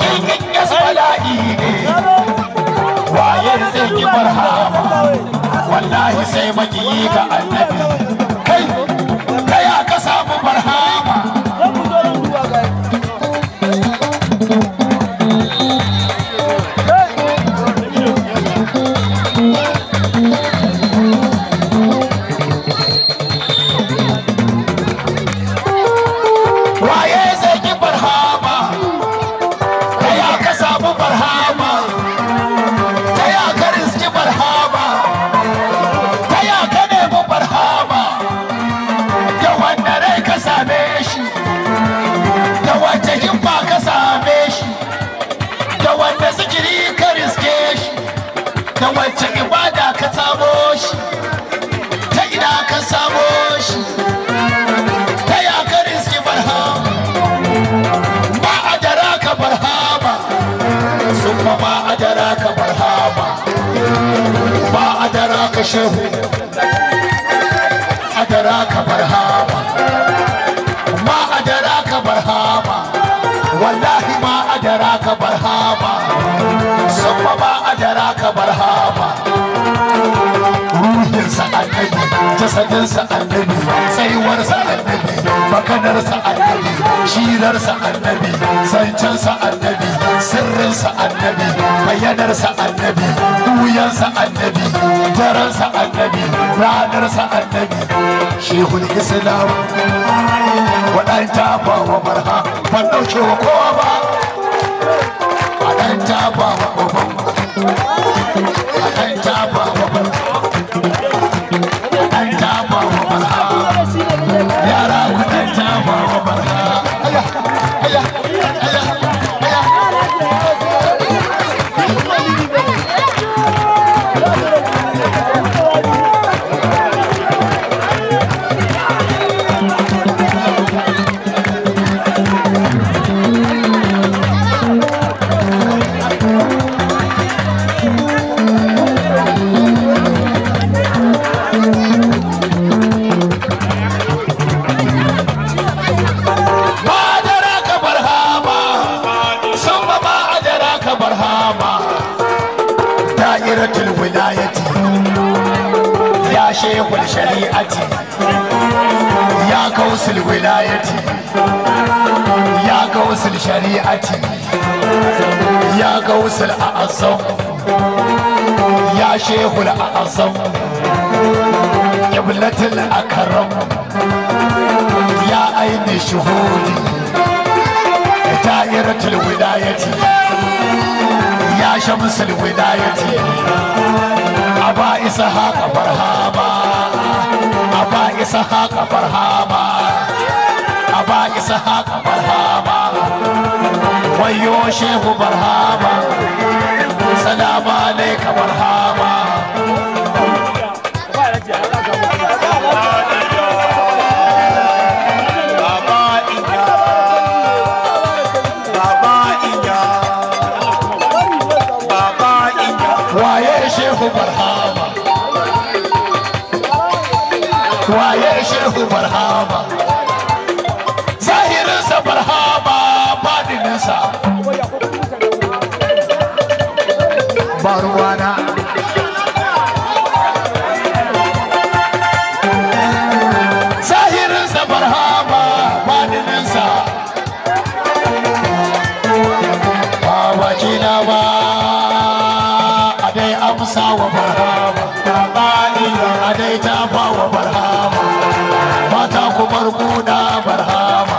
كيكين يسولاني واير زيك مرحبا والله سيمجيك النبي كي كيا كساب مرحبا شيخ أدراك برهابا ما أدراك برهابا والله ما أدراك برهابا ثم ما أدراك برهابا روح سألني جسد سألني سيور سألني مكان سألني شير سألني سنجل سألني سر سألني بيان سألني wuyansa annabi jaransa annabi ranarsa annabi shehul islam wadan taba wa barha ban dauke wa kowa ba wadan taba wa baban wadan taba wa barha wadan taba wa barha yara wadan taba wa barha Allah Allah Allah شيخ الشريعة يا قوس الولاية يا قوس الشريعة يا قوس الأعظم يا شيخ الأعظم قبلة الأكرم يا عين الشهود دائرة الولاية يا شمس الولاية أبا إسحاق برهابا أبا إسحاق برهابا أبا إسحاق برهابا ويو شيخ برهابا سلام عليك مرحبا. ويا شيخ مرحبا ظاهر مرحبا باطن سا بروانا ظاهر مرحبا باطن سا بابا جينا با ادي امسا ومرحبا ادي تابا ومرحبا مرمونا برهامة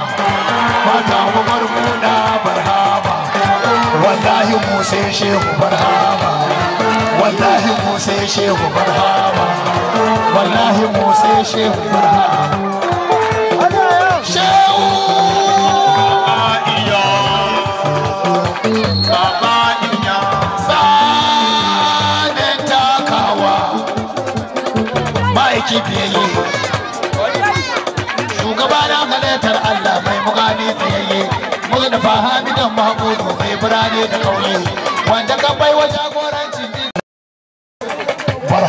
ماتا مرمونا برهامة والله موسى شيخ برهامة والله موسى شيخ برهامة والله موسى شيخ برهامة Mahamudu mai birane da kauye wanda ka baiwa jagoranci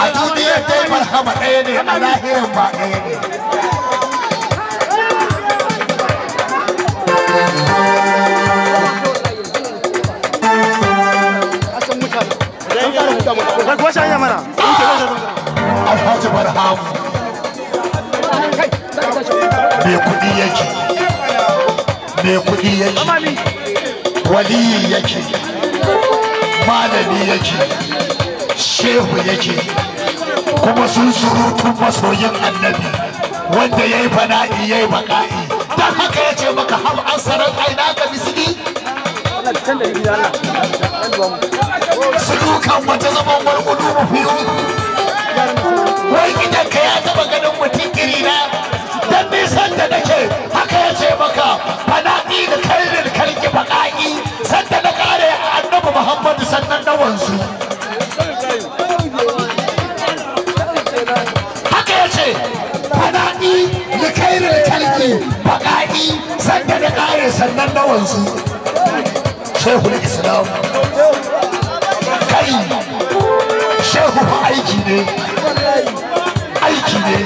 a duniya dai marhaba ɗaya ne a lahirin ba ɗaya ne alhaji barhamu me kuɗi yake me kuɗi yake wali yake malami yake shehu yake kuma sun surutun masoyin annabi wanda yayi fana'i yayi baka'i dan haka yace maka hab asaran aina ka bisidi surukan wata zaman warkudu mufiru wai idan ka ya taba ganin mutum irina dan nisan da nake haka yace maka fana'i da kairin karki baka'i sanda na kare annabi Muhammadu sannan na wanzu haka yace fana'i da kairin karki baka'i sanda na kare sannan na wanzu shehul islam kai shehu aiki ne aiki ne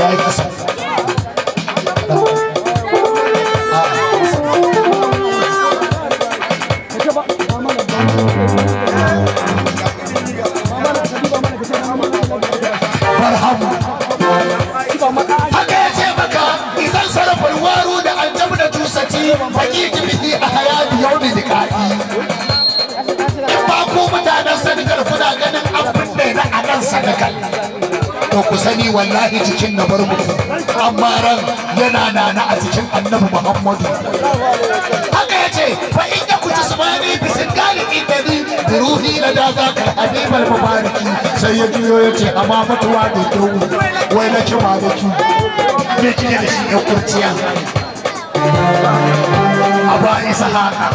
ya yi sani wallahi cikin na bar muku amma ran yana nana a cikin annabi Muhammadu haka yace fa inda kuci subani bisin galibi dadi ruhi la da zaka habibal mubariki sai ya jiyo yace amma fatuwa da dogo wai na kima da ki me kike da shi ya kurciya aba isa haka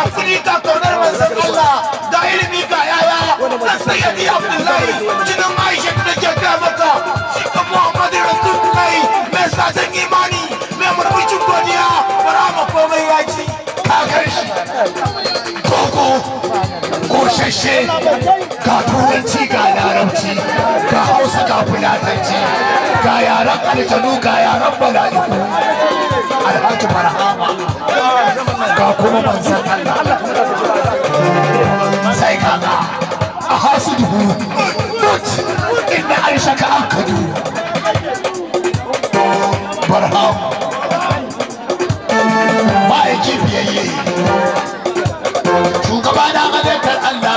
Afrika tonar manzon Allah da ilimi ga yaya da sayyidi Abdullahi jinin Aisha da jadda mata shi ko Muhammad Rasulullahi mai sadan imani mai murmucin godiya barama komai yaji kakar shi koko koshashe ga turanci ga larabci ga hausa ga fulatanci ga yaran aljanu ga yaran bala'iku alhaji barhama ga kuma manzan Allah sai kaga a hasu duhu not inda aisha ka akadu برهام ما يجيب يجي شو كمان عملك الله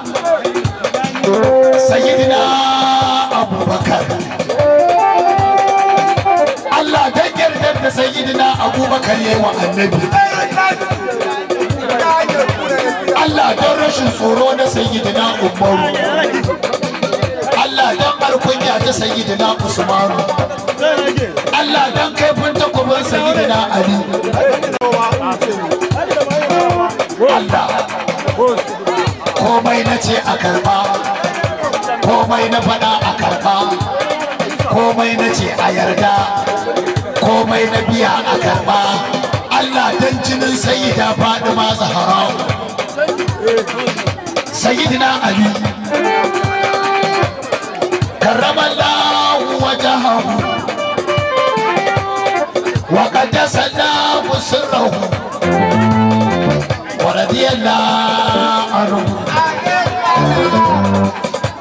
Sayyidina Abubakar Allah ta yarda da Sayyidina Abubakar yayin wa Annabi Allah don rashin tsoro na Sayyidina Umar Allah don barkunya ta Sayyidina Usman Allah dan kaifin takobin Sayyidina Ali Allah komai nace a karba komai na fada a karba komai nace a yarda komai na biya a karba Allah dan jinin Sayyida Fatima Zahra Sayyidina Ali karamallahu wajahahu وقد سلام سره ورضي الله عنه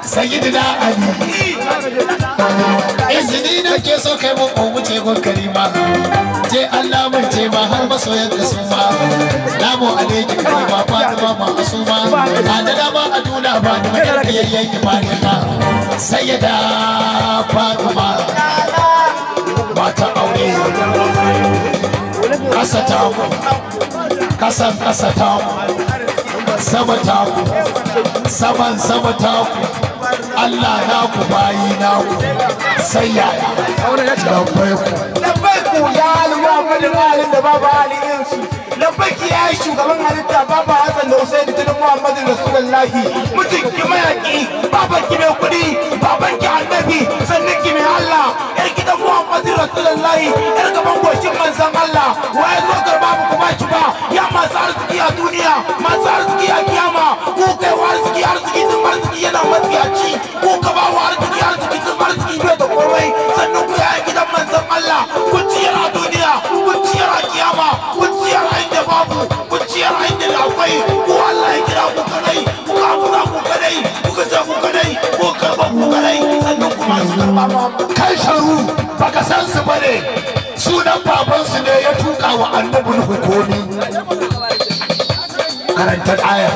سيدنا علي izini nake so kai mu wuce gon karima je Allah mun ce ma har masoyan ka sun ma namu alaiki karima Fatima ma asuma adada ma aduna ba da yayyan ki Fatima sayyida Fatima mata aure kasa ta mu kasa ta mu sama ta mu sama ta mu Allah na ku bayi na ku sai yaya labbai ku ya alwa madin halin da babu hali insu labbai ki yayi shugaban halitta babu Hassan da Usaini tun Muhammadu Rasulullahi mutum ki mayaki baban ki mai kudi baban ki annabi sannan ki mai Allah yar ki da Muhammadu Rasulullahi yar gaban goshin manzon Allah waye zo garba ku ba ci ba ya masu arziki a duniya masu arziki a kiyama ku kai arziki tun arziki yana matsiyaci ku ka ba wa arziki tun arziki bai da komai sannan ku yaya gidan manzon Allah ku ciyar a duniya ku ciyar a kiyama ku ciyar a inda babu ku ciyar a inda akwai ku Allah ya kira ku kadai ku kafura ku kadai ku kaza ku kadai ku karba ku kadai sannan ku masu karba ba kai sharu baka san su bane sunan babansu ne ya tuka wa annabi hukumi karantar aya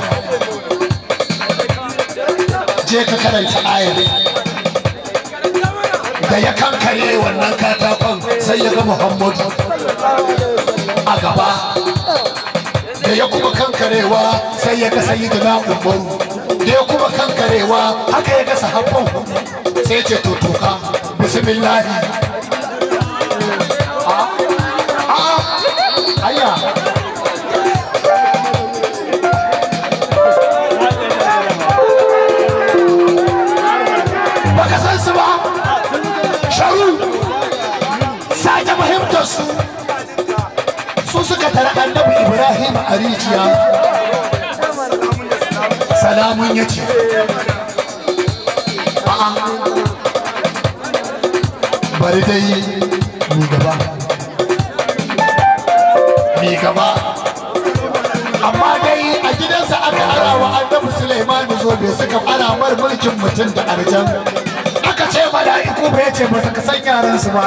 je ka karanta ayar da ya kankare wannan katakon sai ya ga Muhammadu a gaba da ya kuma kankarewa sai ya ga Sayyidina Umaru da ya kuma kankarewa haka ya ga sahabban sai ce to toka bismillah ayya su suka tara annabi Ibrahim a rijiya salamun yace a'a bari dai mi gaba amma dai a gidansa aka arawa annabi Sulaiman zobe suka fara mar mulkin mutum da arjan aka ce mala'iku bai ce ba saka san yaran su ba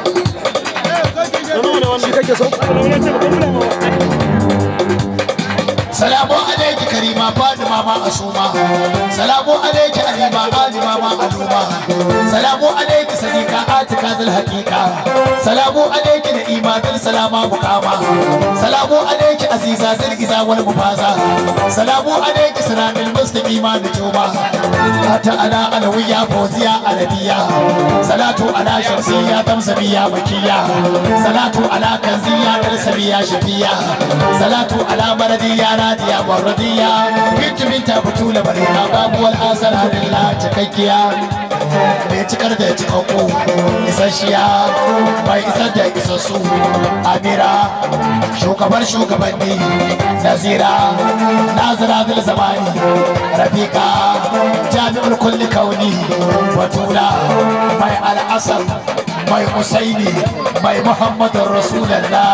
salamu alaiki karima Fatima ma معشومة سلام عليك أهيبا عالما معلومة سلام عليك صديقاتك هذا الحقيقة سلام عليك نئيمة السلامة مقامة سلام عليك عزيزة الإذا والمفازة سلام عليك سنان المستقيمة نجومة حتى أنا أنوية فوزية ألبية صلاة على شمسية تمسبية مكية صلاة على كنزية ترسبية شفية صلاة على بلدية نادية مردية بنت بنت بطولة بريئة باب والحسن لله تكيكيا بيتكر ده تكوكو إساشيا باي إسادة إساسو أميرا شوكبر شوكبني نزيرا نازرا ذي الزمان ربيكا جامع الكل كوني بطولة باي على أصل باي حسيني باي محمد رسول الله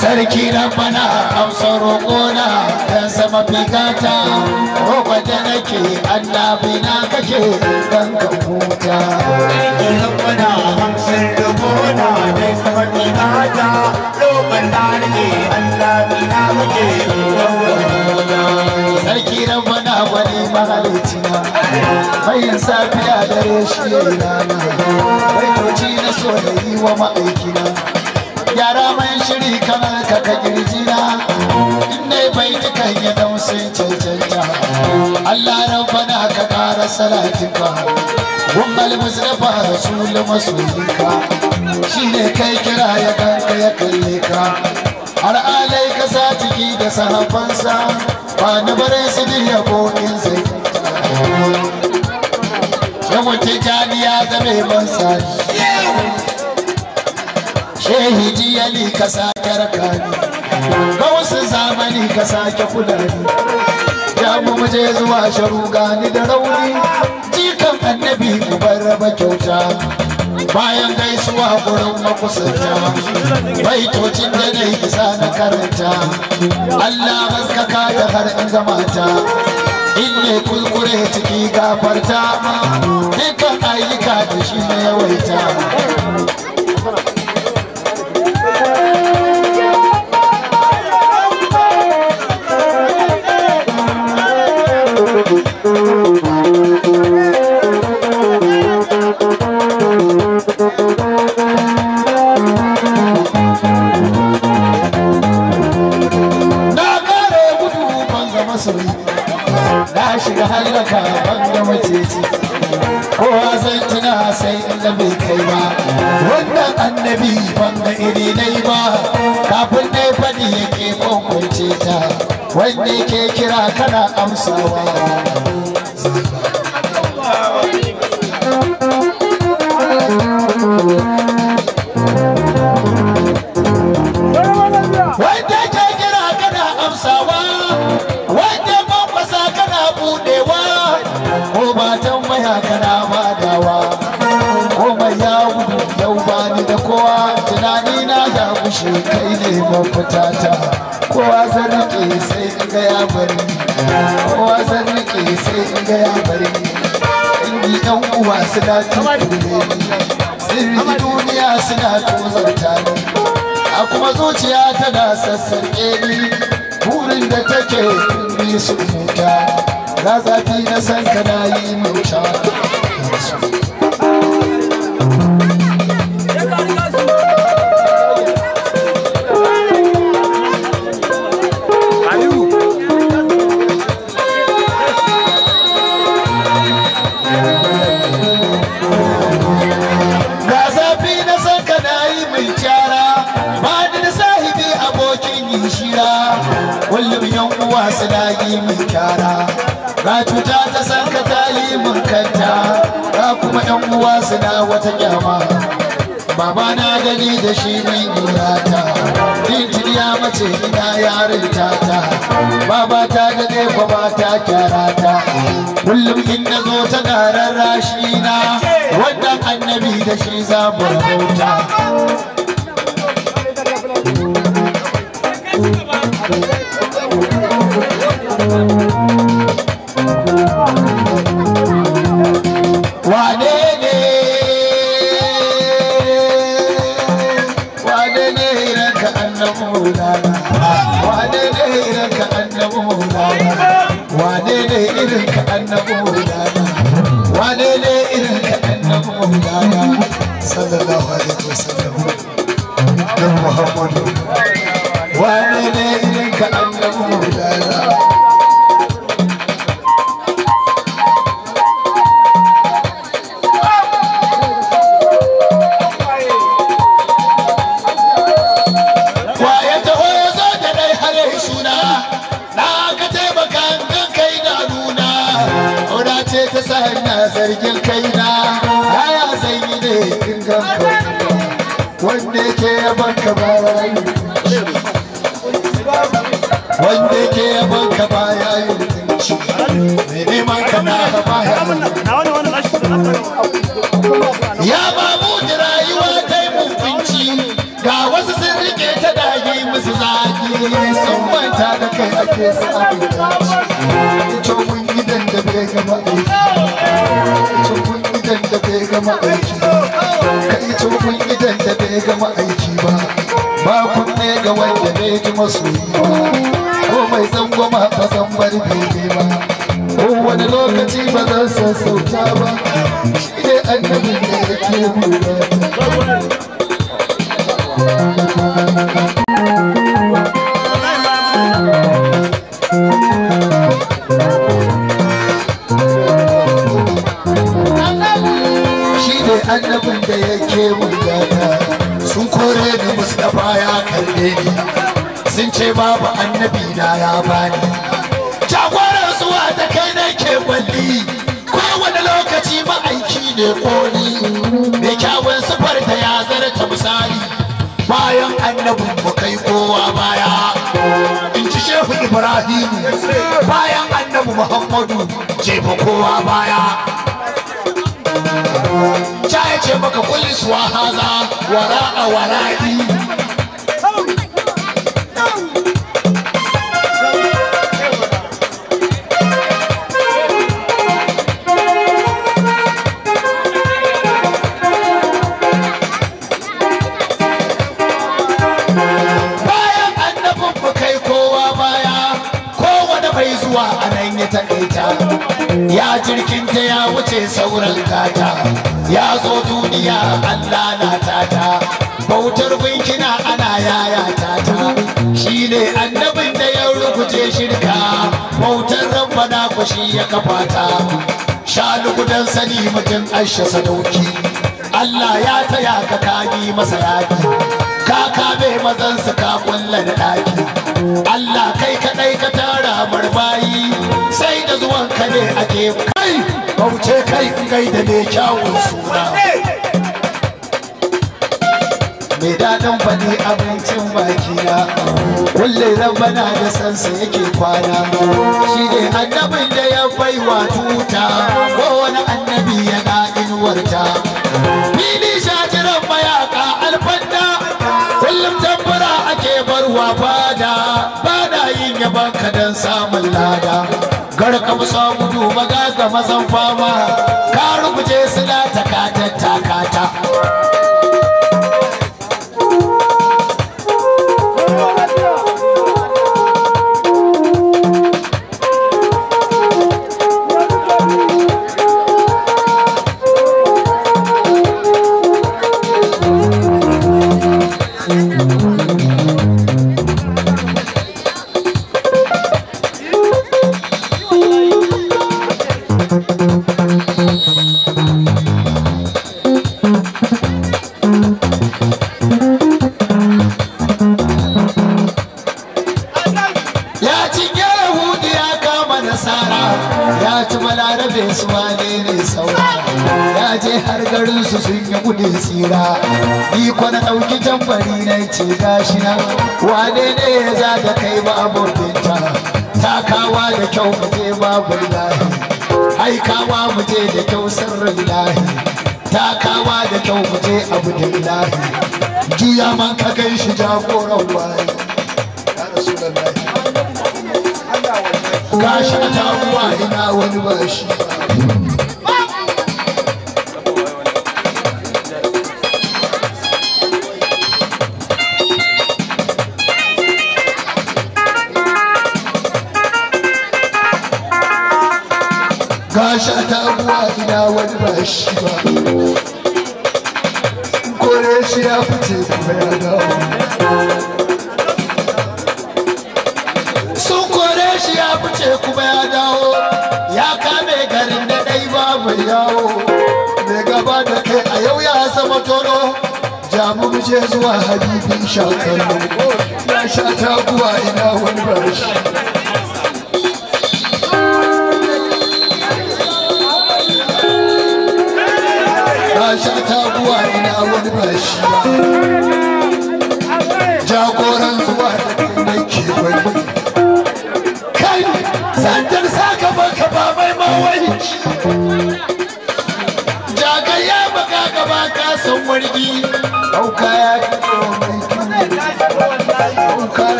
Sarki Rabbana amsa roƙona dan sama fikata roƙon da nake annabi na kake dan ka huta Sarki Rabbana amsa roƙona dan sama fikata roƙon da nake annabi na kake dan ka huta Sarki Rabbana wani mahalicina bayan safiya dare shi rana bai toci na soyayya wa ma'aikina yara mai shiri kamar ka ka girjina inda bai dukan ya dan sun cancanta Allah rabbana ka kara salatika wal musrafa rasul masulika shine kai kira ya kanka ya kalle ka har alai ka satiki da sahabansa ba na bare su diya ko in sai yawa tijaniya zame bansa Shehi jiyali ka sake rakani ga wasu zamani ka sake kulani ya mu muje zuwa sharuga ni da rauni jikan annabi ku baraba kyauta bayan gaisuwa gurin makusanta bai tocin da ne kisa na karanta Allah haskaka da har in zamata inne kulkure ciki gafarta dukan ayyuka da shi ne yawaita wanda ke kira kana amsawa wanda ke kira kana amsawa wanda bambasa kana budewa ko batan maya kana badawa ko mai yawo yau bani da kowa tunanina na bushe kai ne mafitata kowa zarke sai ga ya bari kowa zarke sai ga ya bari indi dan uwa suna tunde sirri duniya suna tozarta ni a kuma zuciya tana sassarke ni burin da take bi su huta na zafi na san kana yi mutuwa Baba na gani da shi ne murata tintin ya mace ina yarin tata baba ta ga dai baba ta karata kullum in nazo ta garar rashi na wannan annabi da shi za mu rubuta Aisha sadauki Allah ya taya ka kagi masa yaki ka kabe mazan sa ka kullan daki Allah kai kadai ka tara marbayi sai da zuwan ka ne ake kai bauce kai kai da ne kyawun sura me dadan fadi abincin baki na kullu rabbana da san sa yake kwana shi ne annabin da ya baiwa tuta ko wani annabi ya fili shajiran mayaka alfanda kullum zuwa fada bana yin yaban ka dan samun lada garka mu samu duba ga mazan fama ka rubuce suna takata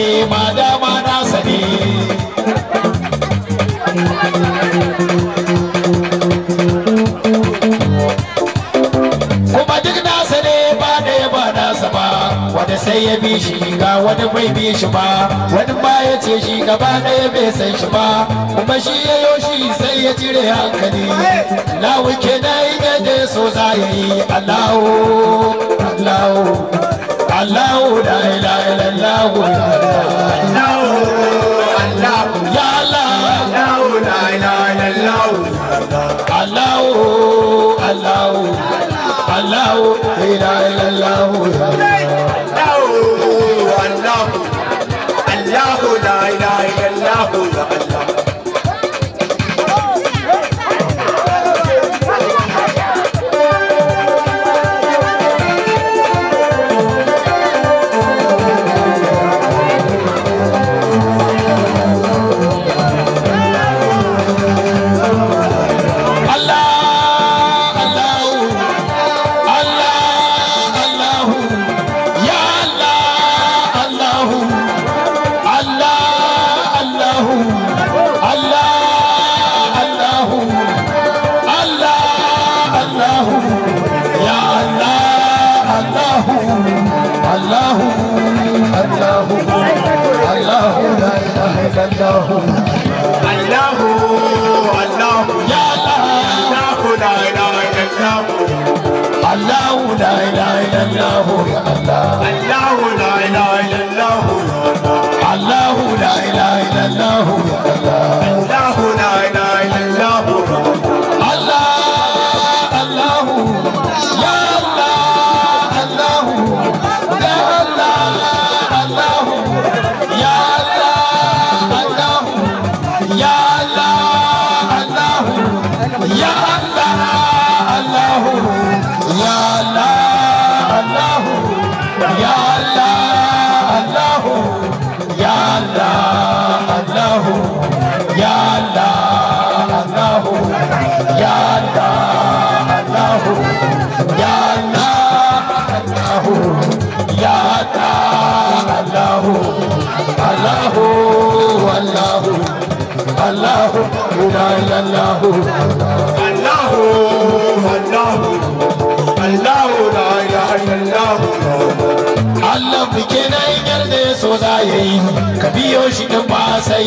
sani madama na sani kuma duk na sani ba dai ba na saba wanda sai ya bi shi ga wanda bai bi shi ba wanda ba ya ce shi gaba dai bai san shi ba kuma shi ya yo shi sai ya jire hankali la wuke dai da so zai Allahu la ilaha illallah ya Allah Allahu la ilaha illallah Allahu Allahu Allahu la ilaha illallah Allahu Allahu la ilaha illallah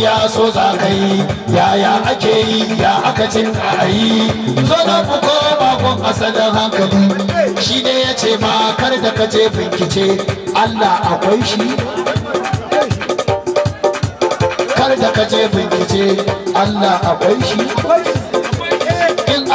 ya so za kai yaya ake yi ya aka cin ayi zo na fuko bakon asadan hankali shi ne yace ma kar da kaje binkice Allah akwai shi kar da kaje binkice Allah akwai shi in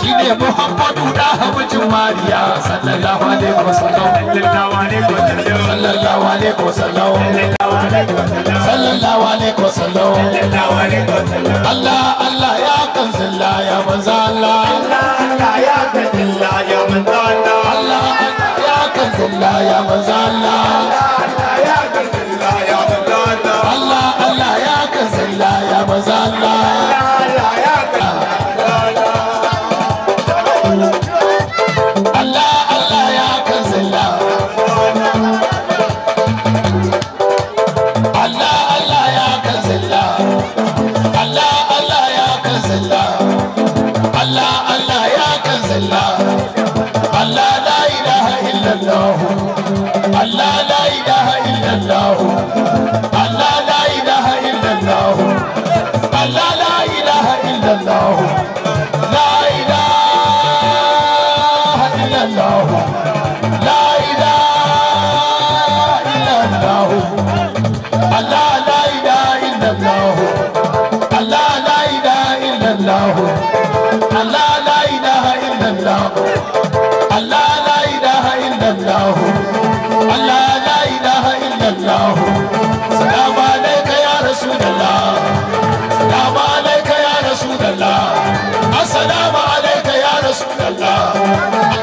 shine Muhammadu da habijin Mariya sallallahu alaihi wasallam sallallahu alaihi wasallam sallallahu alaihi wasallam Allah Allah ya kanzilla ya manzo Allah Allah ya kanzilla ya manzo Allah Allah ya kanzilla ya manzo Allah ya kanzilla ya manzo Allah Allah ya kanzilla ya manzo Allah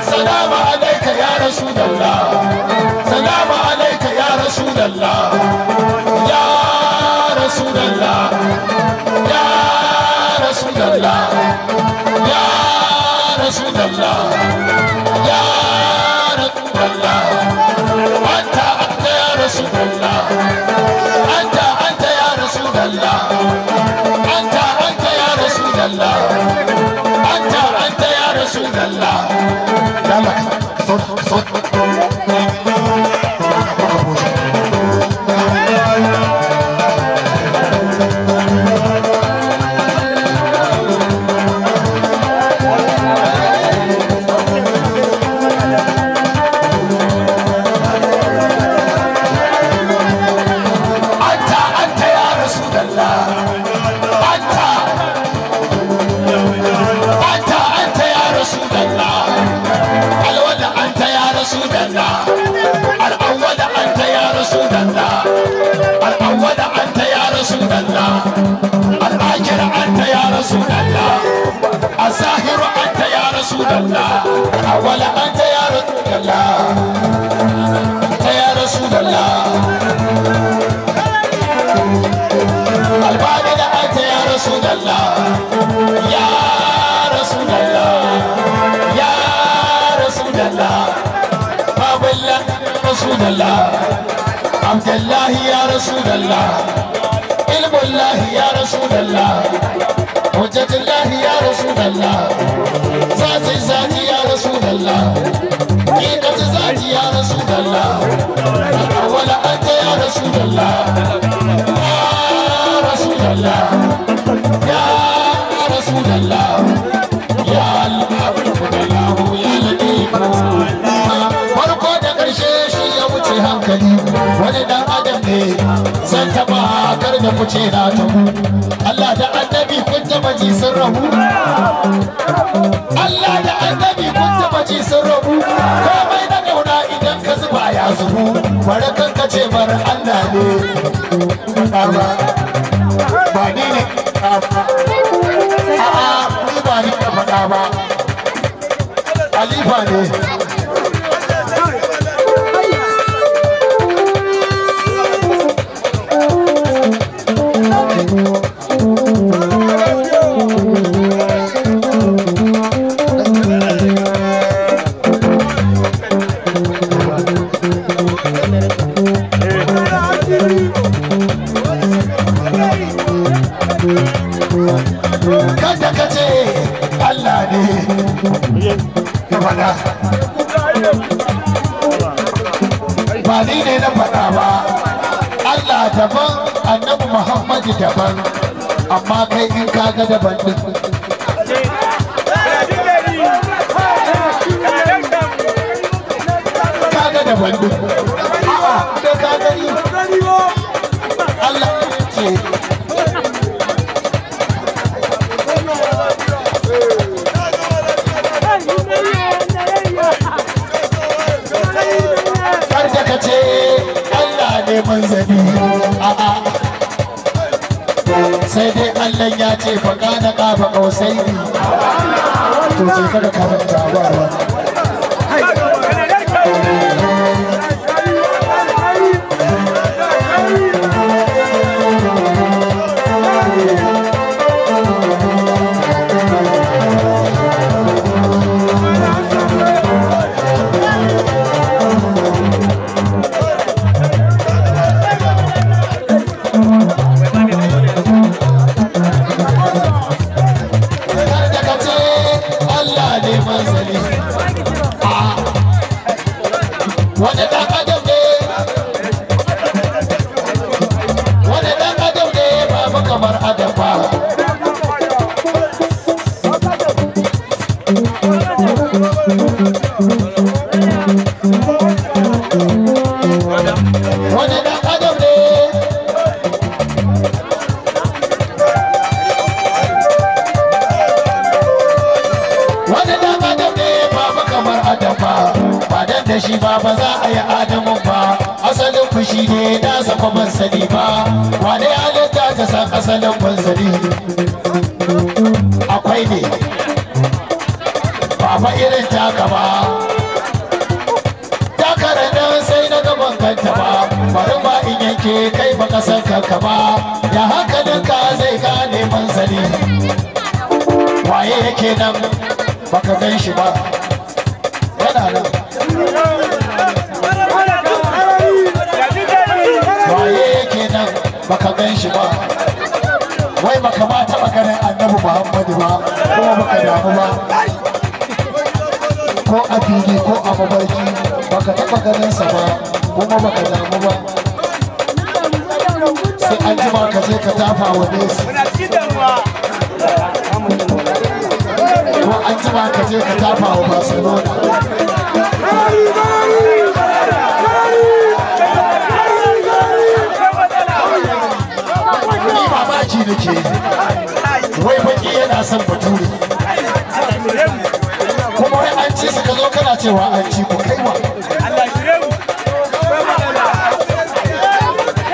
Salam alayka ya Rasulullah. ولا أنت يا رسول الله، أنت يا رسول الله، الباقي أنت يا رسول الله، يا رسول الله، يا رسول الله، باب الله رسول الله، عبد الله يا رسول الله، علم الله يا رسول الله، حجة الله يا رسول الله، ذاتي ذاتي يا رسول الله، قيمة ذاتي يا رسول الله، الأول أنت يا رسول الله، يا رسول الله، يا رسول الله، يا الحبيب الله يا لطيف، فرقو دا قرشي شي يا وجه هنكلي، ولي دا آدم ني زان تبا كر دا فوتي نا تبو، الله دا النبي كنت مجي سره Allah da annabi kun taba ji sun rabu komai da kauna idan ka zuba ya zubu barakan ka ce bar Allah ne baba ba ni ne baba ba ni ka faɗa ba alifa ne daban annabi Muhammadu daban amma kai in kaga daban din kaga daban din a'a da ka gani Allah ce kar da ka ce Allah ne manzali sai dai Allah ya ce faƙa na ƙafa ƙausai ne to ce kada ka manta ba ba akwai ne ba irin taka ba takarar nan sai na gaban kanta ba bari ba in yanke kai ba kasan kanka ba ya hankalinka zai gane manzali waye yake nan baka gan shi ba yana nan waye yake nan baka gan shi ba wai baka ma taɓa ganin annabi Muhammadu ba kuma baka damu ba ko a fili ko a mabarki baka taɓa ganinsa ba kuma baka damu ba sai an jima ka je ka tafa wa nesa ko an jima ka je ka tafa wa Barcelona nake wai baki yana son bature kuma wai an ci suka zo kana cewa an ci ku kaiwa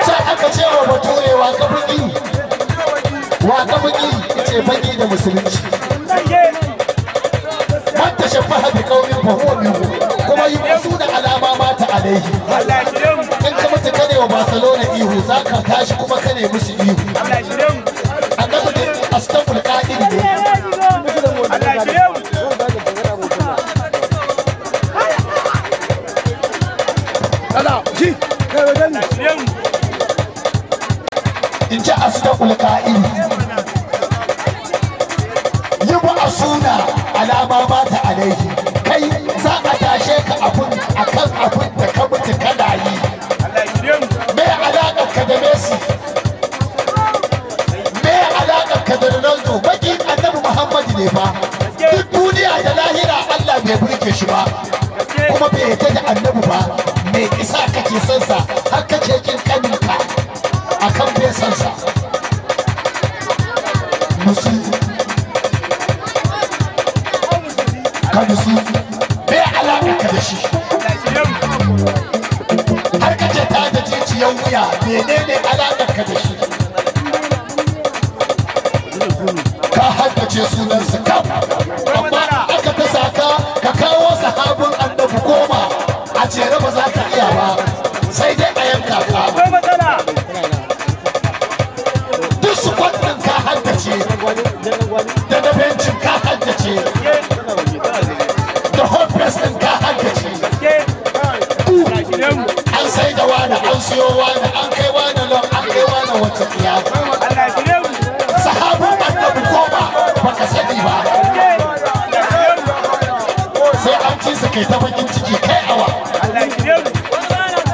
sai aka ce wa bature wa ka baki ce baki da musulunci wanda shafaha bi kaumin in ka mutu ka ne wa Barcelona ihu za ka tashi kuma ka ne musu ihu a kasa da astagfirullah ka'idi ne Allah ji kai wajen in ji astagfirullah ka'idi yi ba asuna alama ba ta alaihi kai za a tashe ka akan abun da ka mutu kana yi me alaƙar ka da Messi me alaƙar ka da Ronaldo bakin annabi Muhammad ne ba duk duniya da lahira Allah bai burke shi ba kuma bai yarda da annabi ba me isa kake son sa har kace kin kaninka akan bai son sa musu bai alaƙar ka da shi har kace ta da jijiyar wuya menene alaƙar ka da shi ka haddace sunansa kam amma aka ta saka ka kawo sahabin annabi goma a jere ba za ka iya ba sai dai a yanka ka duk su kwanan ka haddace da na bencin ka haddace an sai da wani an siyo wani an kai wani lon an kai wani wata tsiya sahabin annabi goma baka sani ba sai an ci su kai ta bakin ciki kai awa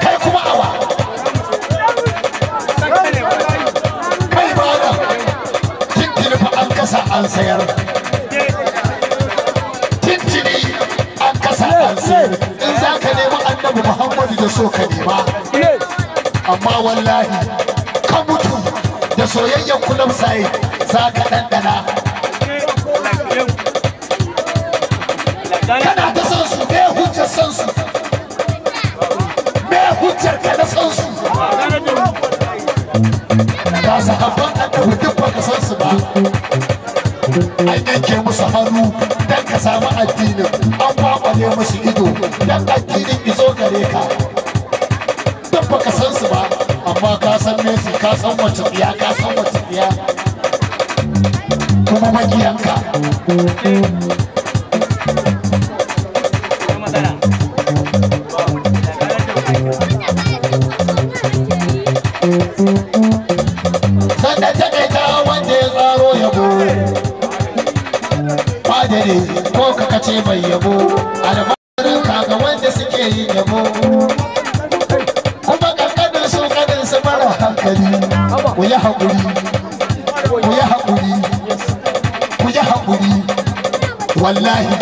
kai kuma awa kai ba da tintini fa an kasa an sayar tintini an kasa an sayar Annabi Muhammadu da so ka nema amma wallahi ka mutu da soyayyen kullum sai za ka dandana kana da san su me hujjar san su me hujjar ka da san su ba sahabban annabi duk ba ka san su ba an yanke musu hannu dan ka samu addinin an kwakwale musu ido dan addinin izo gare ka dan baka san su ba amma ka san Messi ka san wacce tsiya ka san wacce tsiya kuma makiyanka sannan taƙaita wanda ya tsaro yabo dare ko ka kace mai yabo albarin kaga wanda suke yi yabo kuma kankanin su kanin su mara hankali ku yi haƙuri wallahi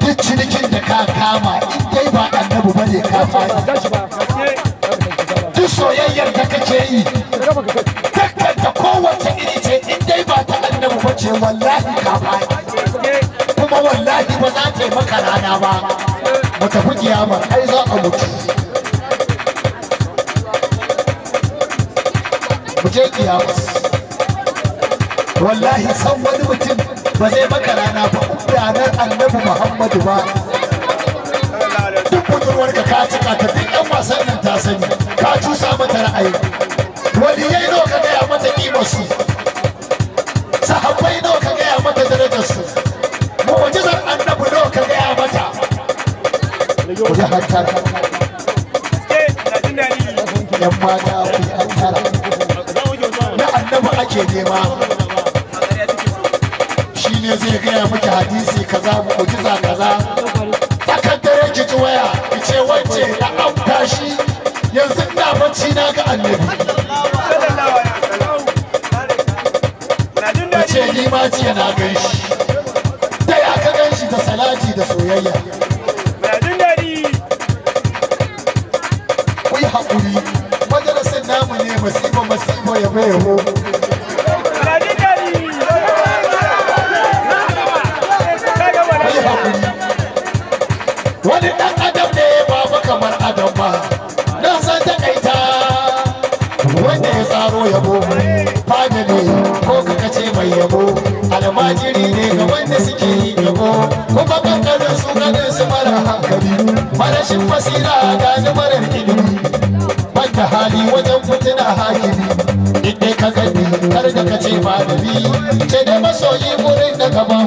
duk cinikin da ka kama in dai ba annabi bane ka fadi duk soyayyar da kake yi takkanta kowace iri ce in dai ba ta annabi bace wallahi ka fadi kuma wallahi ba za ta yi maka rana ba mu tafi kiyama ai za a mutu mu je kiyama wallahi san wani mutum ba zai maka rana ba ranar annabi Muhammadu ba duk budurwarka ka cika ta duk yan wasan nan ta sani ka cusa mata ra'ayi waliyai nawa ka gaya mata kimarsu sahabbai nawa ka gaya mata darajarsu mu'jizar annabi nawa ka gaya mata ku ji hattara yan mata ku ji hattara na annabi ake nema shi ne zai gaya miki hadisi kaza mu'jiza kaza tsakar dare ki ji waya ki ce wacce na auka shi yanzu ina bacci na ga annabi na ce ni ma jiya na gan shi da salati da soyayya ladin dari ku yi haƙuri majalisar namu ne masifa ya bai ho ladin dari ku yi haƙuri wani ɗan adam ne ba ba kamar adam ba na san taƙaita wanda ya tsaro yabo fada ne ko ka kace mai yabo almajiri ne ga wanda suke yi yabo kuma kankanin su ganin su mara hankali marashin basira ga ni marar ilimi hasidi dinde ka gani har da kace malami ce da masoyi gurin da ka ban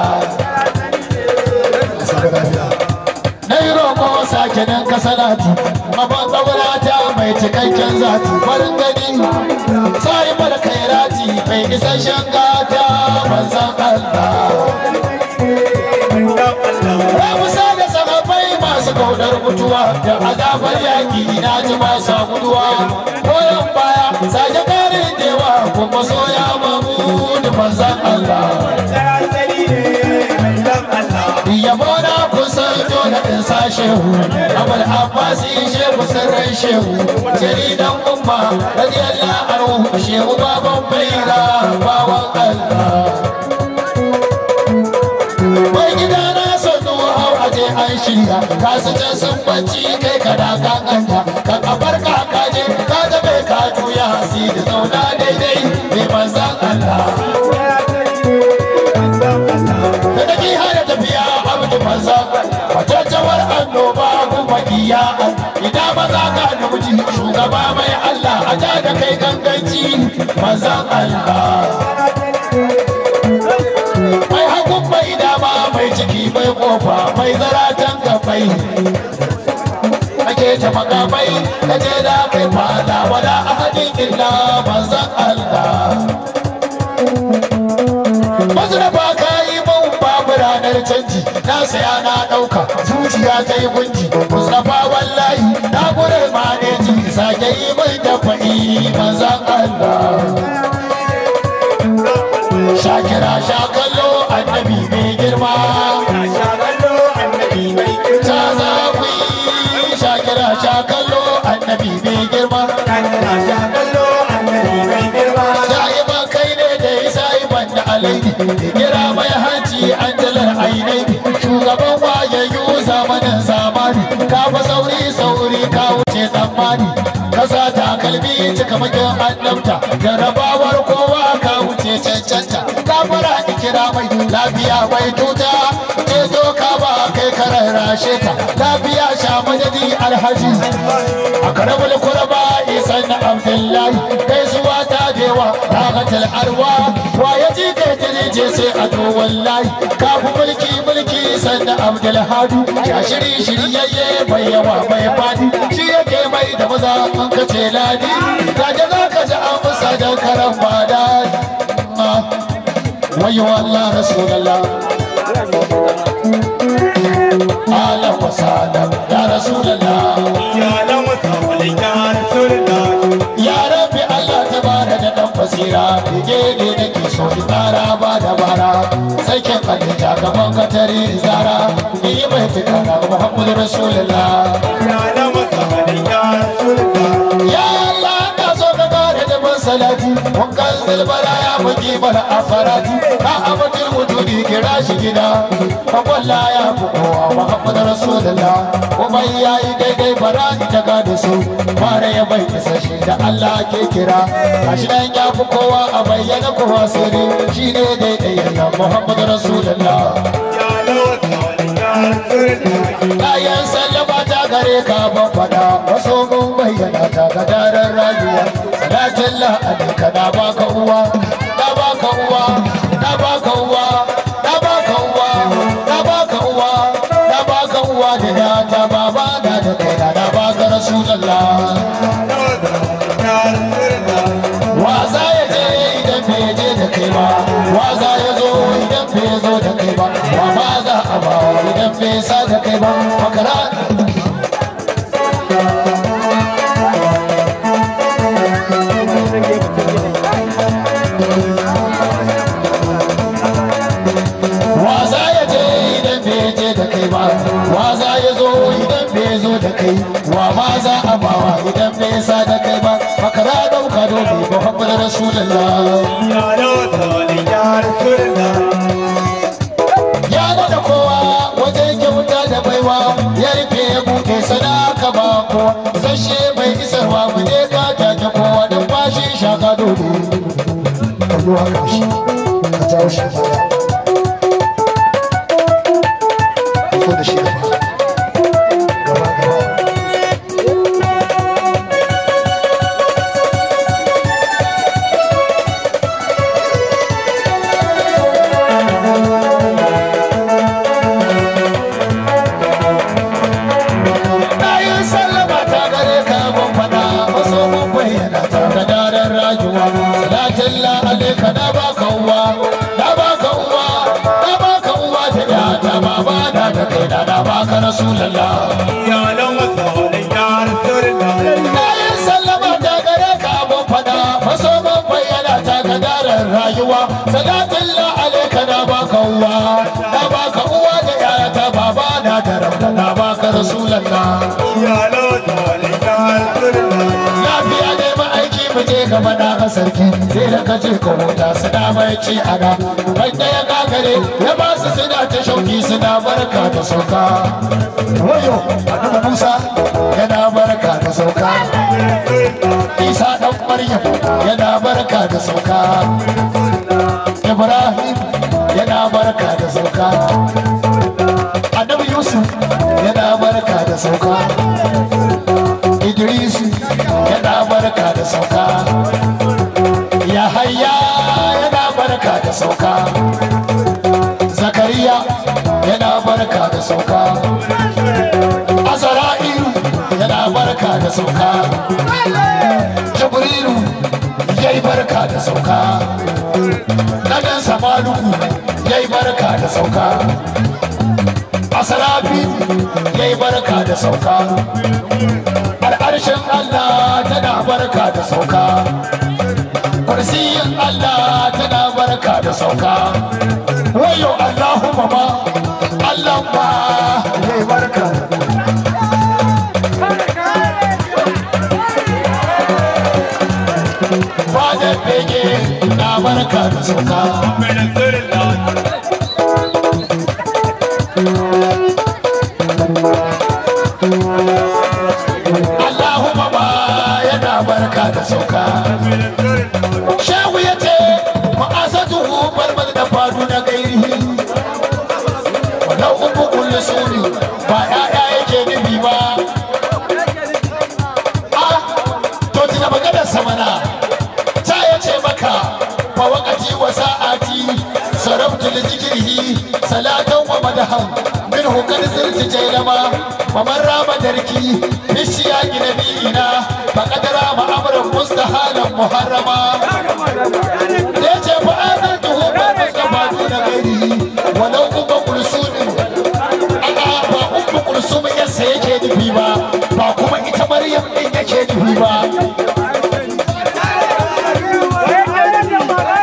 sake nan ka salatu abun tsawarata mai cikakken zati farin gani sai bar kairati mai isasshen gata manzon Allah babu sada sahabbai masu kaudar mutuwa da azabar yaki na ji ba sa guduwa koyon baya sake karin dewa kuma soya mamu da manzon Allah yabona kusan dole in sashe hu abul abbasi shehu sirrin shehu jaridan umma radiyallahu anhu shehu baban baira bawan Allah mai gidana sanu hau aje an shirya kasu can sun bacci kai kada ka kanta ka kafar ka kaje ka zabe ka juya hasi da zauna daidai mai manzan Allah watajawar annoba kuma kiyama idan ba za ka nuji shugaba mai Allah a ja da kai ganganci manzon Allah mai hakun bai dama mai ciki mai kofa mai zaratan kafai ake ta makamai kaje da kai fada wala ahadin illa manzon Allah canji na saya na dauka zuciya ta yi gunji Mustafa wallahi na gure maneji sake yi mai dafa'i manzan Allah shakira shakallo annabi mai girma shakallo annabi mai girma ta zafi shakira shakallo annabi mai girma shakallo annabi mai girma sai ba kai ne da sai ban da alaiki kira mai haji an ainai shugaban wayayyu zamanin zamani ka fa sauri ka wuce tsammani ka sa takalmi cikamakin annabta jarabawar kowa ka wuce cancanta ka fara kira mai lafiya mai tuta ce zo ka ba kai ka rarrashe ta lafiya sha madadi alhaji a karabul kurba isan na abdullahi kai zuwa ta dewa ta gatal arwa waye ji kai je sai a to wallahi kafu mulki sanda Abdul Hadu ya shiri yayye bai yawa bai fadi shi yake mai da maza an kace ladi kaje zaka ji an fusa da karan fada wayo Allah rasulullah Allah wasada ya rasulullah ya Allah wasada ya rasulullah ya rabbi Allah tabaraka dan basira dige zara ba da bara sai kin fadita gaban katari zara yi mai tikana Muhammadu Rasulullah ya Allah mutahadin ya Rasulullah ya Allah ka so ka bare da salati mun kan zalbara ya muji bar afarati ka abatul wujudi kira shi gida fa wallahi ya kowa Muhammadu Rasulullah ko bai yayi daidai bara ita ga da su bare ya bai kisa shi da Allah ke kira kashi dan ya fi kowa a bayyana kowa sirri shine daidai ya Muhammadu Rasulullah ya bayan sallama ta gare ka ban faɗa wasu mun bayyana ta ga daren rayuwa salatin la'alika na baka uwa na baka uwa na baka uwa na baka uwa na baka uwa na baka uwa da na ta baba na da kai na baka Rasulullah wa za ya je idan bai je da kai ba wa za ya zo idan bai zo da kai ba wa ba za a ba idan bai sa da kai ba makara رسول الله يا رسول الله يا ندقوا وجهك متدبوا يا ريت يبوك سناك باكو زشي mai isarwa mu je gata ta kowa dan fashi shaka dodo ruwa kashi ka tawo shi ko da shi gaba gaba رسول الله يا لو الثور يا رسول الله يا سلام تغرك ابو فدا فسوب بينا تقدر الرايوه صلاه الله عليك نباك الله نباك هو يا بابا نادر نباك رسول الله يا لو الثور يا رسول الله لا في عليه ما اجي مجي كما دا سركي سيرك جي كوتا سدا مايشي اغا بنده يا غاغري يا باس سدا تشوكي سدا بركه تسوكا wayo annabi Musa yana barka da sauka Isa dan Maryam yana barka da sauka Ibrahim yana barka da sauka Annabi Yusuf yana barka da sauka Idris yana barka da sauka Yahaya yana barka da sauka Zakariya yana barka da sauka barka da sauka Jibrilu yayi barka da sauka Nadan Samaluku yayi barka da sauka Asrafi yayi barka da sauka Al-Arshin Allah tana barka da sauka Kursiyin Allah tana barka da sauka Wayo Allahumma ma Allah ba yayi barka na barka da sauka Allahumma ba yana barka da sauka Shehu yace ma'azatuhu barbar da fadu na gairihi walau ubu kullu suri ba ya'ya yake nufi ba to tuna maganar samana صرفت لذكره صلاة ومدحا منه قد صرت جيلما ومن رام دركي بالشياق نبينا فقد رام امرا مستحالا محرما ليش فآذنته بالمصطفى دون غيره ولو ام كلثوم انا با ام كلثوم يسا يكي نفي با با كما ita Maryam din yake nufi ba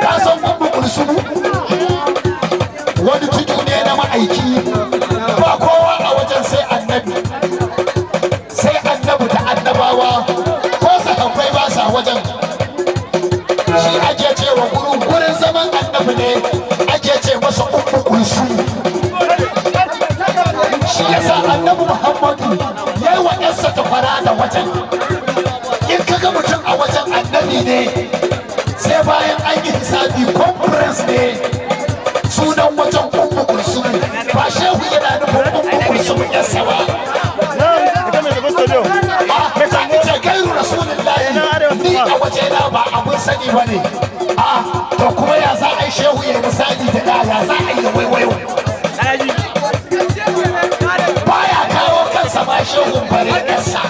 ka san ام كلثوم wani tudu ne na ma'aiki ba kowa a wajen sai annabi da annabawa ko sahabbai ba sa wajen shi ake cewa gurin zaman annabi ne ake ce masa ummu kulsum shi yasa annabi Muhammadu yayi wa yarsa tafara da wajen in kaga mutum a wajen annabi ne sai bayan an yi hisabi conference ne sunan wajen ummu kulsum ba shehu yana nufin ummu kulsum ya saba ta ita gairu rasulullahi ni a wajena ba abun sani ba ne to kuma ya za a yi shehu ya misali da da ya za a yi da waiwayo baya kawo kansa ba shehu bare yarsa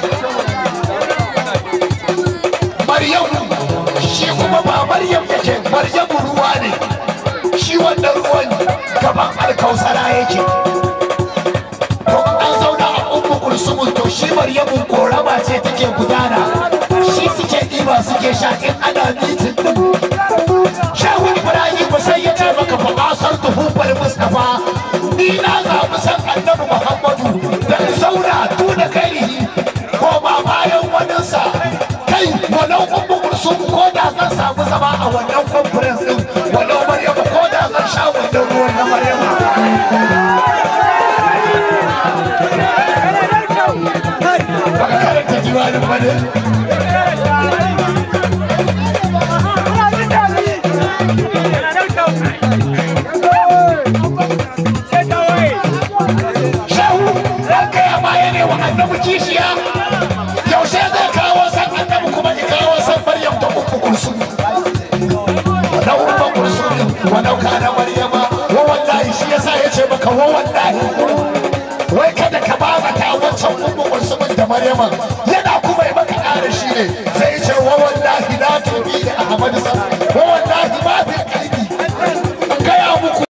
Maryamu shi kuma ba Maryam yake Maryamu ruwa ne shi wannan ruwan gaban alkausara yake to an zauna a ummu kulsum to shi Maryamu korama ce take gudana shi suke diba suke sha in ana mitin din Shehu Ibrahim sai ya ce maka fa asartu hubal Mustafa ni na zaɓi san annabi Muhammadu da zauna tuna kairihi ko ba bayan waninsa kai walau ummu kulsum ko da zan samu zama a wannan conference din walau Maryamu شاور دور مريم فكرت مريم يا ناكو ما يبقى على شيء زي شو والله لا تبي أحمد صار